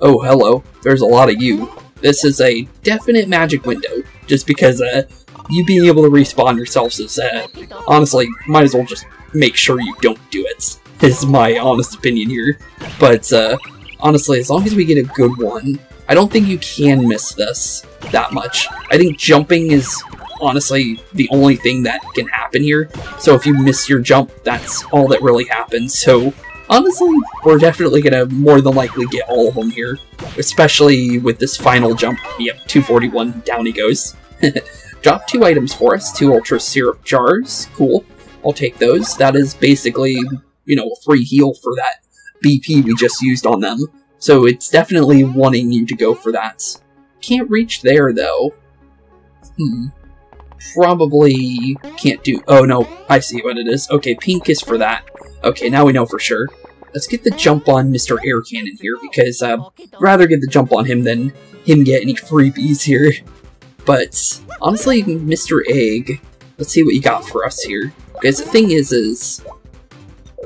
Oh, hello. There's a lot of you. This is a definite magic window, just because... Uh, you being able to respawn yourselves is, uh, honestly, might as well just make sure you don't do it, is my honest opinion here. But, uh, honestly, as long as we get a good one, I don't think you can miss this that much. I think jumping is, honestly, the only thing that can happen here. So if you miss your jump, that's all that really happens. So, honestly, we're definitely gonna more than likely get all of them here, especially with this final jump. Yep, two forty-one, down he goes. Drop two items for us, two Ultra Syrup Jars, cool, I'll take those. That is basically, you know, a free heal for that B P we just used on them, so it's definitely wanting you to go for that. Can't reach there, though. Hmm. Probably can't do- oh no, I see what it is. Okay, pink is for that. Okay, now we know for sure. Let's get the jump on Mister Air Cannon here, because uh, I'd rather get the jump on him than him get any freebies here. But, honestly, Mister Egg, let's see what you got for us here. Because the thing is, is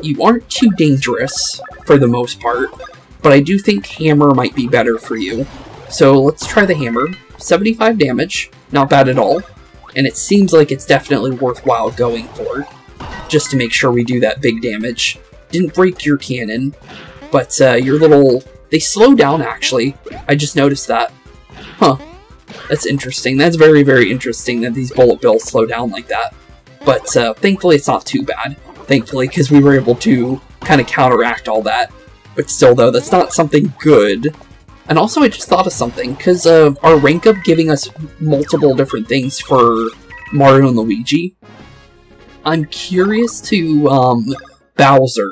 you aren't too dangerous, for the most part, but I do think hammer might be better for you. So let's try the hammer. seventy-five damage, not bad at all, and it seems like it's definitely worthwhile going for, just to make sure we do that big damage. Didn't break your cannon, but uh, your little... they slow down, actually. I just noticed that. Huh. That's interesting. That's very, very interesting that these bullet bills slow down like that. But uh, thankfully it's not too bad. Thankfully, because we were able to kind of counteract all that. But still, though, that's not something good. And also, I just thought of something, because of our rank up giving us multiple different things for Mario and Luigi. I'm curious to um, Bowser,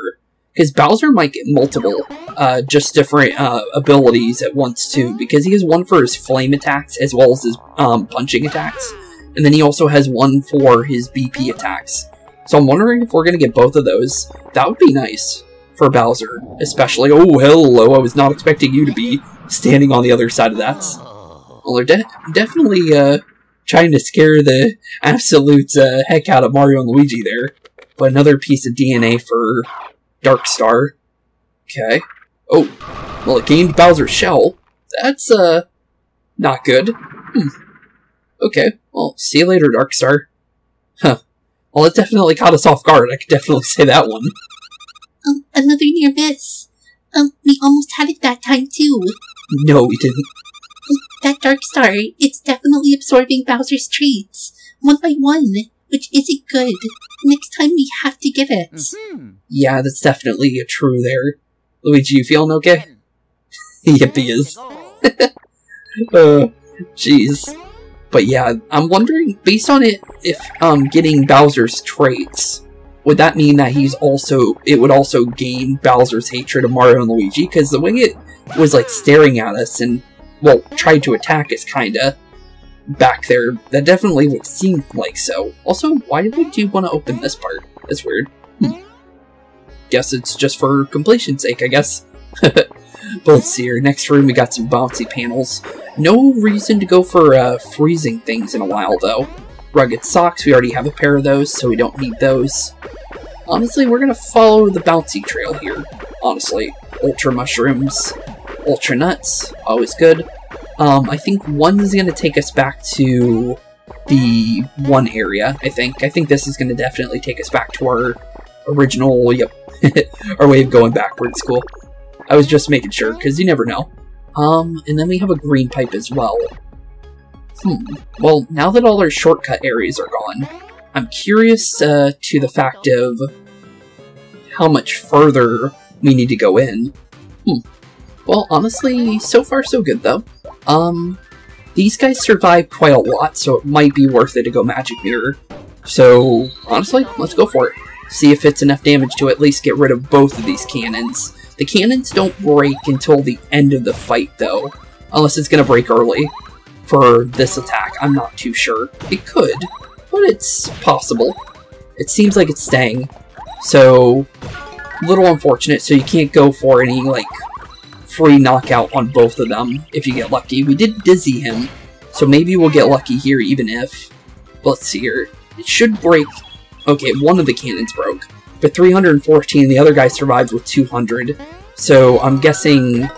because Bowser might get multiple, uh, just different uh, abilities at once too, because he has one for his flame attacks as well as his um, punching attacks, and then he also has one for his B P attacks. So I'm wondering if we're going to get both of those. That would be nice for Bowser, especially. Oh, hello, I was not expecting you to be standing on the other side of that. Well, they're de definitely uh, trying to scare the absolute uh, heck out of Mario and Luigi there, but another piece of D N A for... Dark Star. Okay. Oh, well, it gained Bowser's shell. That's, uh, not good. Hmm. Okay, well, see you later, Dark Star. Huh. Well, it definitely caught us off guard, I could definitely say that one. Um, another near miss. Um, we almost had it that time, too. No, we didn't. That Dark Star, it's definitely absorbing Bowser's treats, one by one, which isn't good. Next time we have to give it. Mm-hmm. Yeah, that's definitely a true there. Luigi, you feeling okay? Yep, he is. Oh, jeez. But yeah, I'm wondering, based on it, if um getting Bowser's traits, would that mean that he's also, it would also gain Bowser's hatred of Mario and Luigi? Because the way it was like staring at us and, well, tried to attack us kinda, back there, that definitely would seem like so. Also, why would you want to open this part? That's weird. Hmm. Guess it's just for completion's sake, I guess. But let's see here. Next room, we got some bouncy panels. No reason to go for uh, freezing things in a while, though. Rugged Socks, we already have a pair of those, so we don't need those. Honestly, we're going to follow the bouncy trail here. Honestly. Ultra Mushrooms. Ultra Nuts. Always good. Um, I think one's going to take us back to the one area, I think. I think this is going to definitely take us back to our original, yep, our way of going backwards, cool. I was just making sure, because you never know. Um, and then we have a green pipe as well. Hmm. Well, now that all our shortcut areas are gone, I'm curious uh, to the fact of how much further we need to go in. Hmm. Well, honestly, so far so good, though. Um, these guys survived quite a lot, so it might be worth it to go Magic Mirror. So, honestly, let's go for it. See if it's enough damage to at least get rid of both of these cannons. The cannons don't break until the end of the fight, though. Unless it's gonna break early for this attack, I'm not too sure. It could, but it's possible. It seems like it's staying, so a little unfortunate, so you can't go for any, like, free knockout on both of them if you get lucky. We did dizzy him, so maybe we'll get lucky here even if... Let's see here. It should break... Okay, one of the cannons broke, but three hundred fourteen, the other guy survived with two hundred, so I'm guessing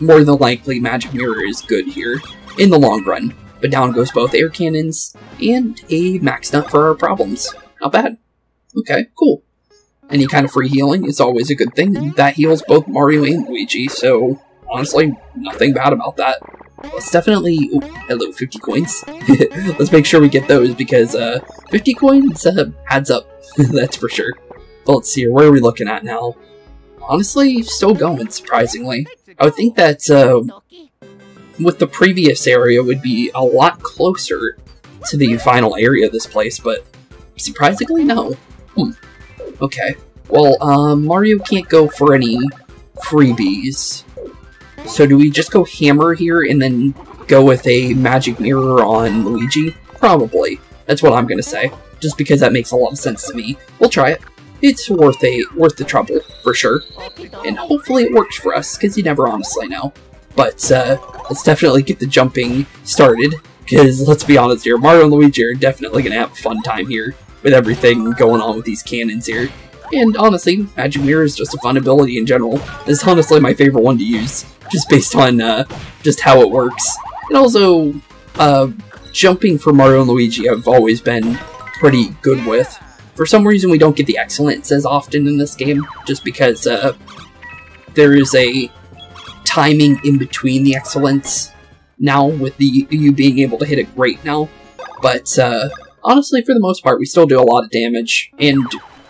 more than likely Magic Mirror is good here in the long run. But down goes both air cannons and a Max Nut for our problems. Not bad. Okay, cool. Any kind of free healing is always a good thing. That heals both Mario and Luigi, so honestly, nothing bad about that. Let's definitely... Ooh, hello, fifty coins. Let's make sure we get those, because uh, fifty coins uh, adds up, that's for sure. But let's see here, where are we looking at now? Honestly, still going, surprisingly. I would think that uh, with the previous area would be a lot closer to the final area of this place, but surprisingly, no. Hmm. Okay, well, uh, Mario can't go for any freebies. So do we just go hammer here and then go with a Magic Mirror on Luigi? Probably. That's what I'm gonna say, just because that makes a lot of sense to me. We'll try it. It's worth a worth the trouble, for sure. And hopefully it works for us, because you never honestly know. But uh, let's definitely get the jumping started, because let's be honest here, Mario and Luigi are definitely gonna have a fun time here with everything going on with these cannons here. And honestly, Magic Mirror is just a fun ability in general. This is honestly my favorite one to use, just based on uh, just how it works. And also, uh, jumping for Mario and Luigi I've always been pretty good with. For some reason we don't get the excellence as often in this game, just because uh, there is a timing in between the excellence now, with the you being able to hit it great now. But uh, honestly, for the most part, we still do a lot of damage, and...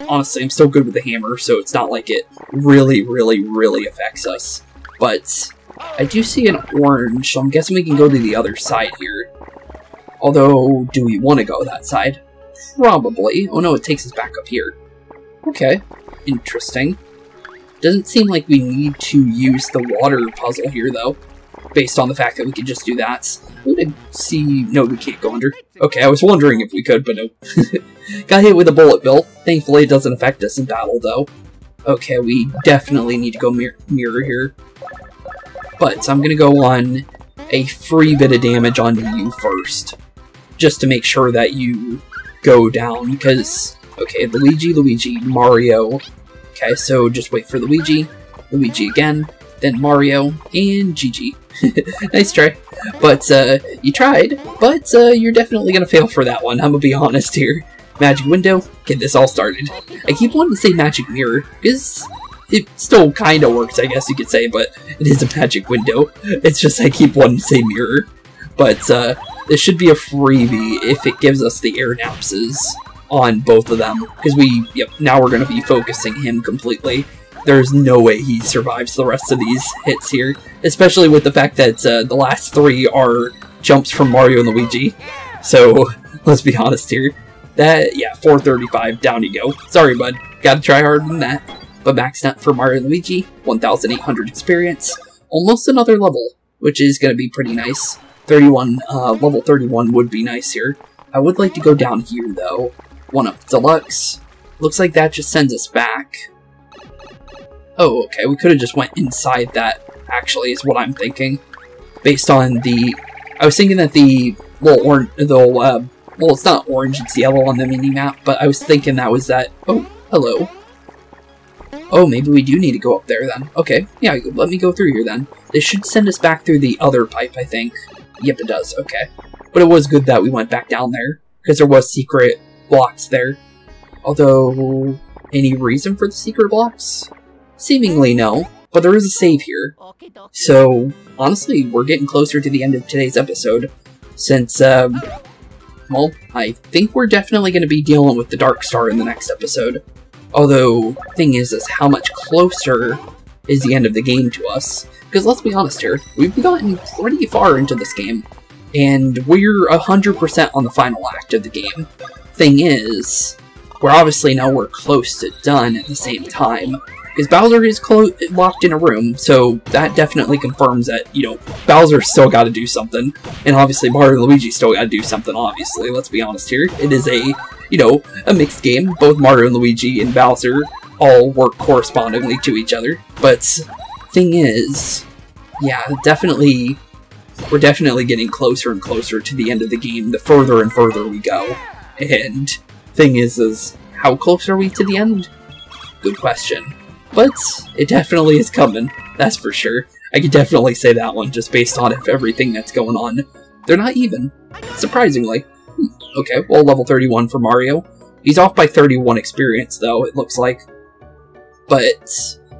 honestly, I'm still good with the hammer, so it's not like it really, really, really affects us. But I do see an orange, so I'm guessing we can go to the other side here. Although, do we want to go that side? Probably. Oh no, it takes us back up here. Okay, interesting. Doesn't seem like we need to use the water puzzle here, though, based on the fact that we could just do that. I'm gonna see... No, we can't go under. Okay, I was wondering if we could, but no. Got hit with a bullet bill. Thankfully, it doesn't affect us in battle, though. Okay, we definitely need to go mir mirror here. But I'm gonna go on a free bit of damage onto you first, just to make sure that you go down, because... Okay, Luigi, Luigi, Mario. Okay, so just wait for Luigi. Luigi again. Then Mario, and G G. Nice try. But, uh, you tried, but, uh, you're definitely gonna fail for that one, I'm gonna be honest here. Magic Window, get this all started. I keep wanting to say Magic Mirror, because it still kinda works, I guess you could say, but it is a Magic Window. It's just I keep wanting to say Mirror. But, uh, this should be a freebie if it gives us the Air Napses on both of them, because we, yep, now we're gonna be focusing him completely. There's no way he survives the rest of these hits here, especially with the fact that uh, the last three are jumps from Mario and Luigi. So, let's be honest here. That, yeah, four thirty-five, down you go. Sorry, bud. Gotta try harder than that. But Max Nut for Mario and Luigi, one thousand eight hundred experience. Almost another level, which is gonna be pretty nice. thirty-one, uh, level thirty-one would be nice here. I would like to go down here, though. one up Deluxe. Looks like that just sends us back. Oh, okay, we could have just went inside that, actually, is what I'm thinking. Based on the... I was thinking that the little orange... The, uh, well, it's not orange, it's yellow on the mini-map, but I was thinking that was that... Oh, hello. Oh, maybe we do need to go up there, then. Okay, yeah, let me go through here, then. This should send us back through the other pipe, I think. Yep, it does, okay. But it was good that we went back down there, because there was secret blocks there. Although, any reason for the secret blocks? Seemingly no, But there is a save here. So, honestly, we're getting closer to the end of today's episode. Since, um, well, I think we're definitely going to be dealing with the Dark Star in the next episode. Although, thing is, is how much closer is the end of the game to us. Because let's be honest here, we've gotten pretty far into this game. And we're one hundred percent on the final act of the game. Thing is, we're obviously nowhere close to done at the same time. Because Bowser is clo locked in a room, so that definitely confirms that, you know, Bowser's still gotta do something. And obviously Mario and Luigi still gotta do something, obviously, let's be honest here. It is a, you know, a mixed game. Both Mario and Luigi and Bowser all work correspondingly to each other. But, thing is, yeah, definitely, we're definitely getting closer and closer to the end of the game the further and further we go. And, thing is, is how close are we to the end? Good question. But it definitely is coming, that's for sure. I could definitely say that one just based on if everything that's going on. They're not even, surprisingly. Hmm, okay, well, level thirty-one for Mario. He's off by thirty-one experience, though, it looks like. But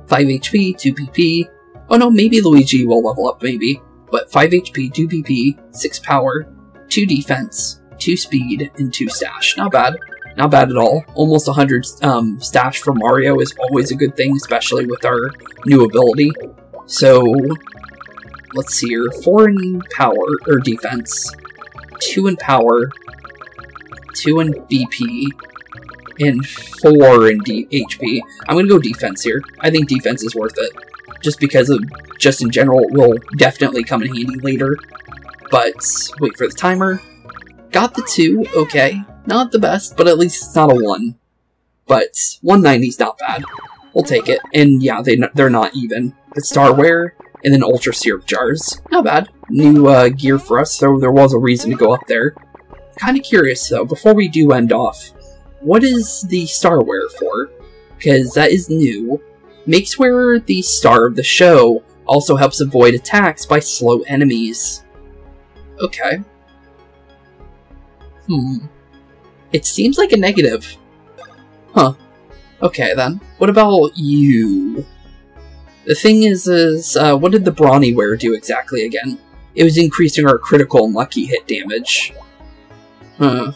five H P, two P P. Oh no, maybe Luigi will level up, maybe. But five H P, two P P, six power, two defense, two speed, and two stash. Not bad. Not bad at all. Almost one hundred um, stash for Mario is always a good thing, especially with our new ability. So, let's see here. four in power, or defense, two in power, two in B P, and four in D H P. I'm gonna go defense here. I think defense is worth it. Just because of, just in general, it will definitely come in handy later. But, wait for the timer. Got the two, okay. Not the best, but at least it's not a one. But one ninety is not bad. We'll take it. And yeah, they, they're not even. It's Starware, and then Ultra Syrup Jars. Not bad. New uh, gear for us, so there was a reason to go up there. Kind of curious, though, before we do end off, what is the Starware for? Because that is new. Makes wearer the star of the show. Also helps avoid attacks by slow enemies. Okay. Hmm. It seems like a negative. Huh. Okay, then. What about you? The thing is, is uh, what did the Brawny wear do exactly again? It was increasing our critical and lucky hit damage. Huh.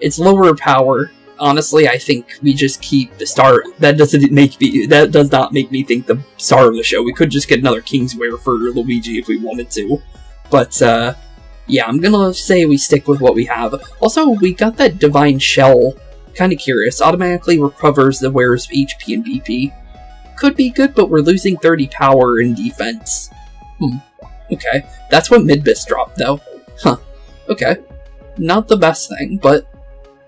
It's lower power. Honestly, I think we just keep the star. That doesn't make me. That does not make me think the star of the show. We could just get another King's wear for Luigi if we wanted to. But, uh... yeah, I'm gonna say we stick with what we have. Also, we got that Divine Shell. Kinda curious. Automatically recovers the wearer's H P and B P. Could be good, but we're losing thirty power and defense. Hmm. Okay. That's what Midbus dropped, though. Huh. Okay. Not the best thing, but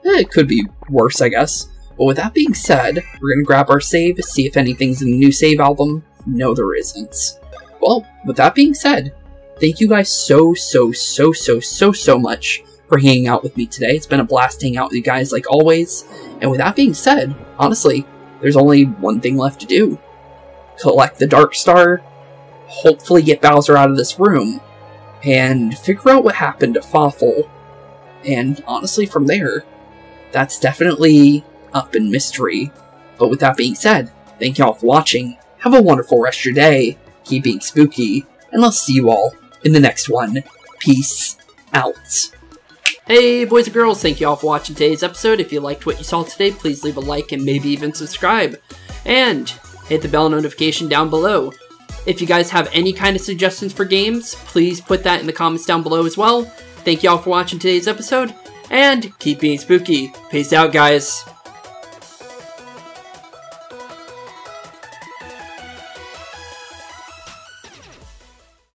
eh, it could be worse, I guess. But with that being said, we're gonna grab our save, see if anything's in the new save album. No, there isn't. Well, with that being said, thank you guys so, so, so, so, so, so much for hanging out with me today. It's been a blast hanging out with you guys like always. And with that being said, honestly, there's only one thing left to do. Collect the Dark Star, hopefully get Bowser out of this room, and figure out what happened to Fawful. And honestly, from there, that's definitely up in mystery. But with that being said, thank you all for watching. Have a wonderful rest of your day. Keep being spooky. And I'll see you all in the next one. Peace out. Hey boys and girls, thank you all for watching today's episode. If you liked what you saw today, please leave a like and maybe even subscribe. And hit the bell notification down below. If you guys have any kind of suggestions for games, please put that in the comments down below as well. Thank you all for watching today's episode. And keep being spooky. Peace out, guys.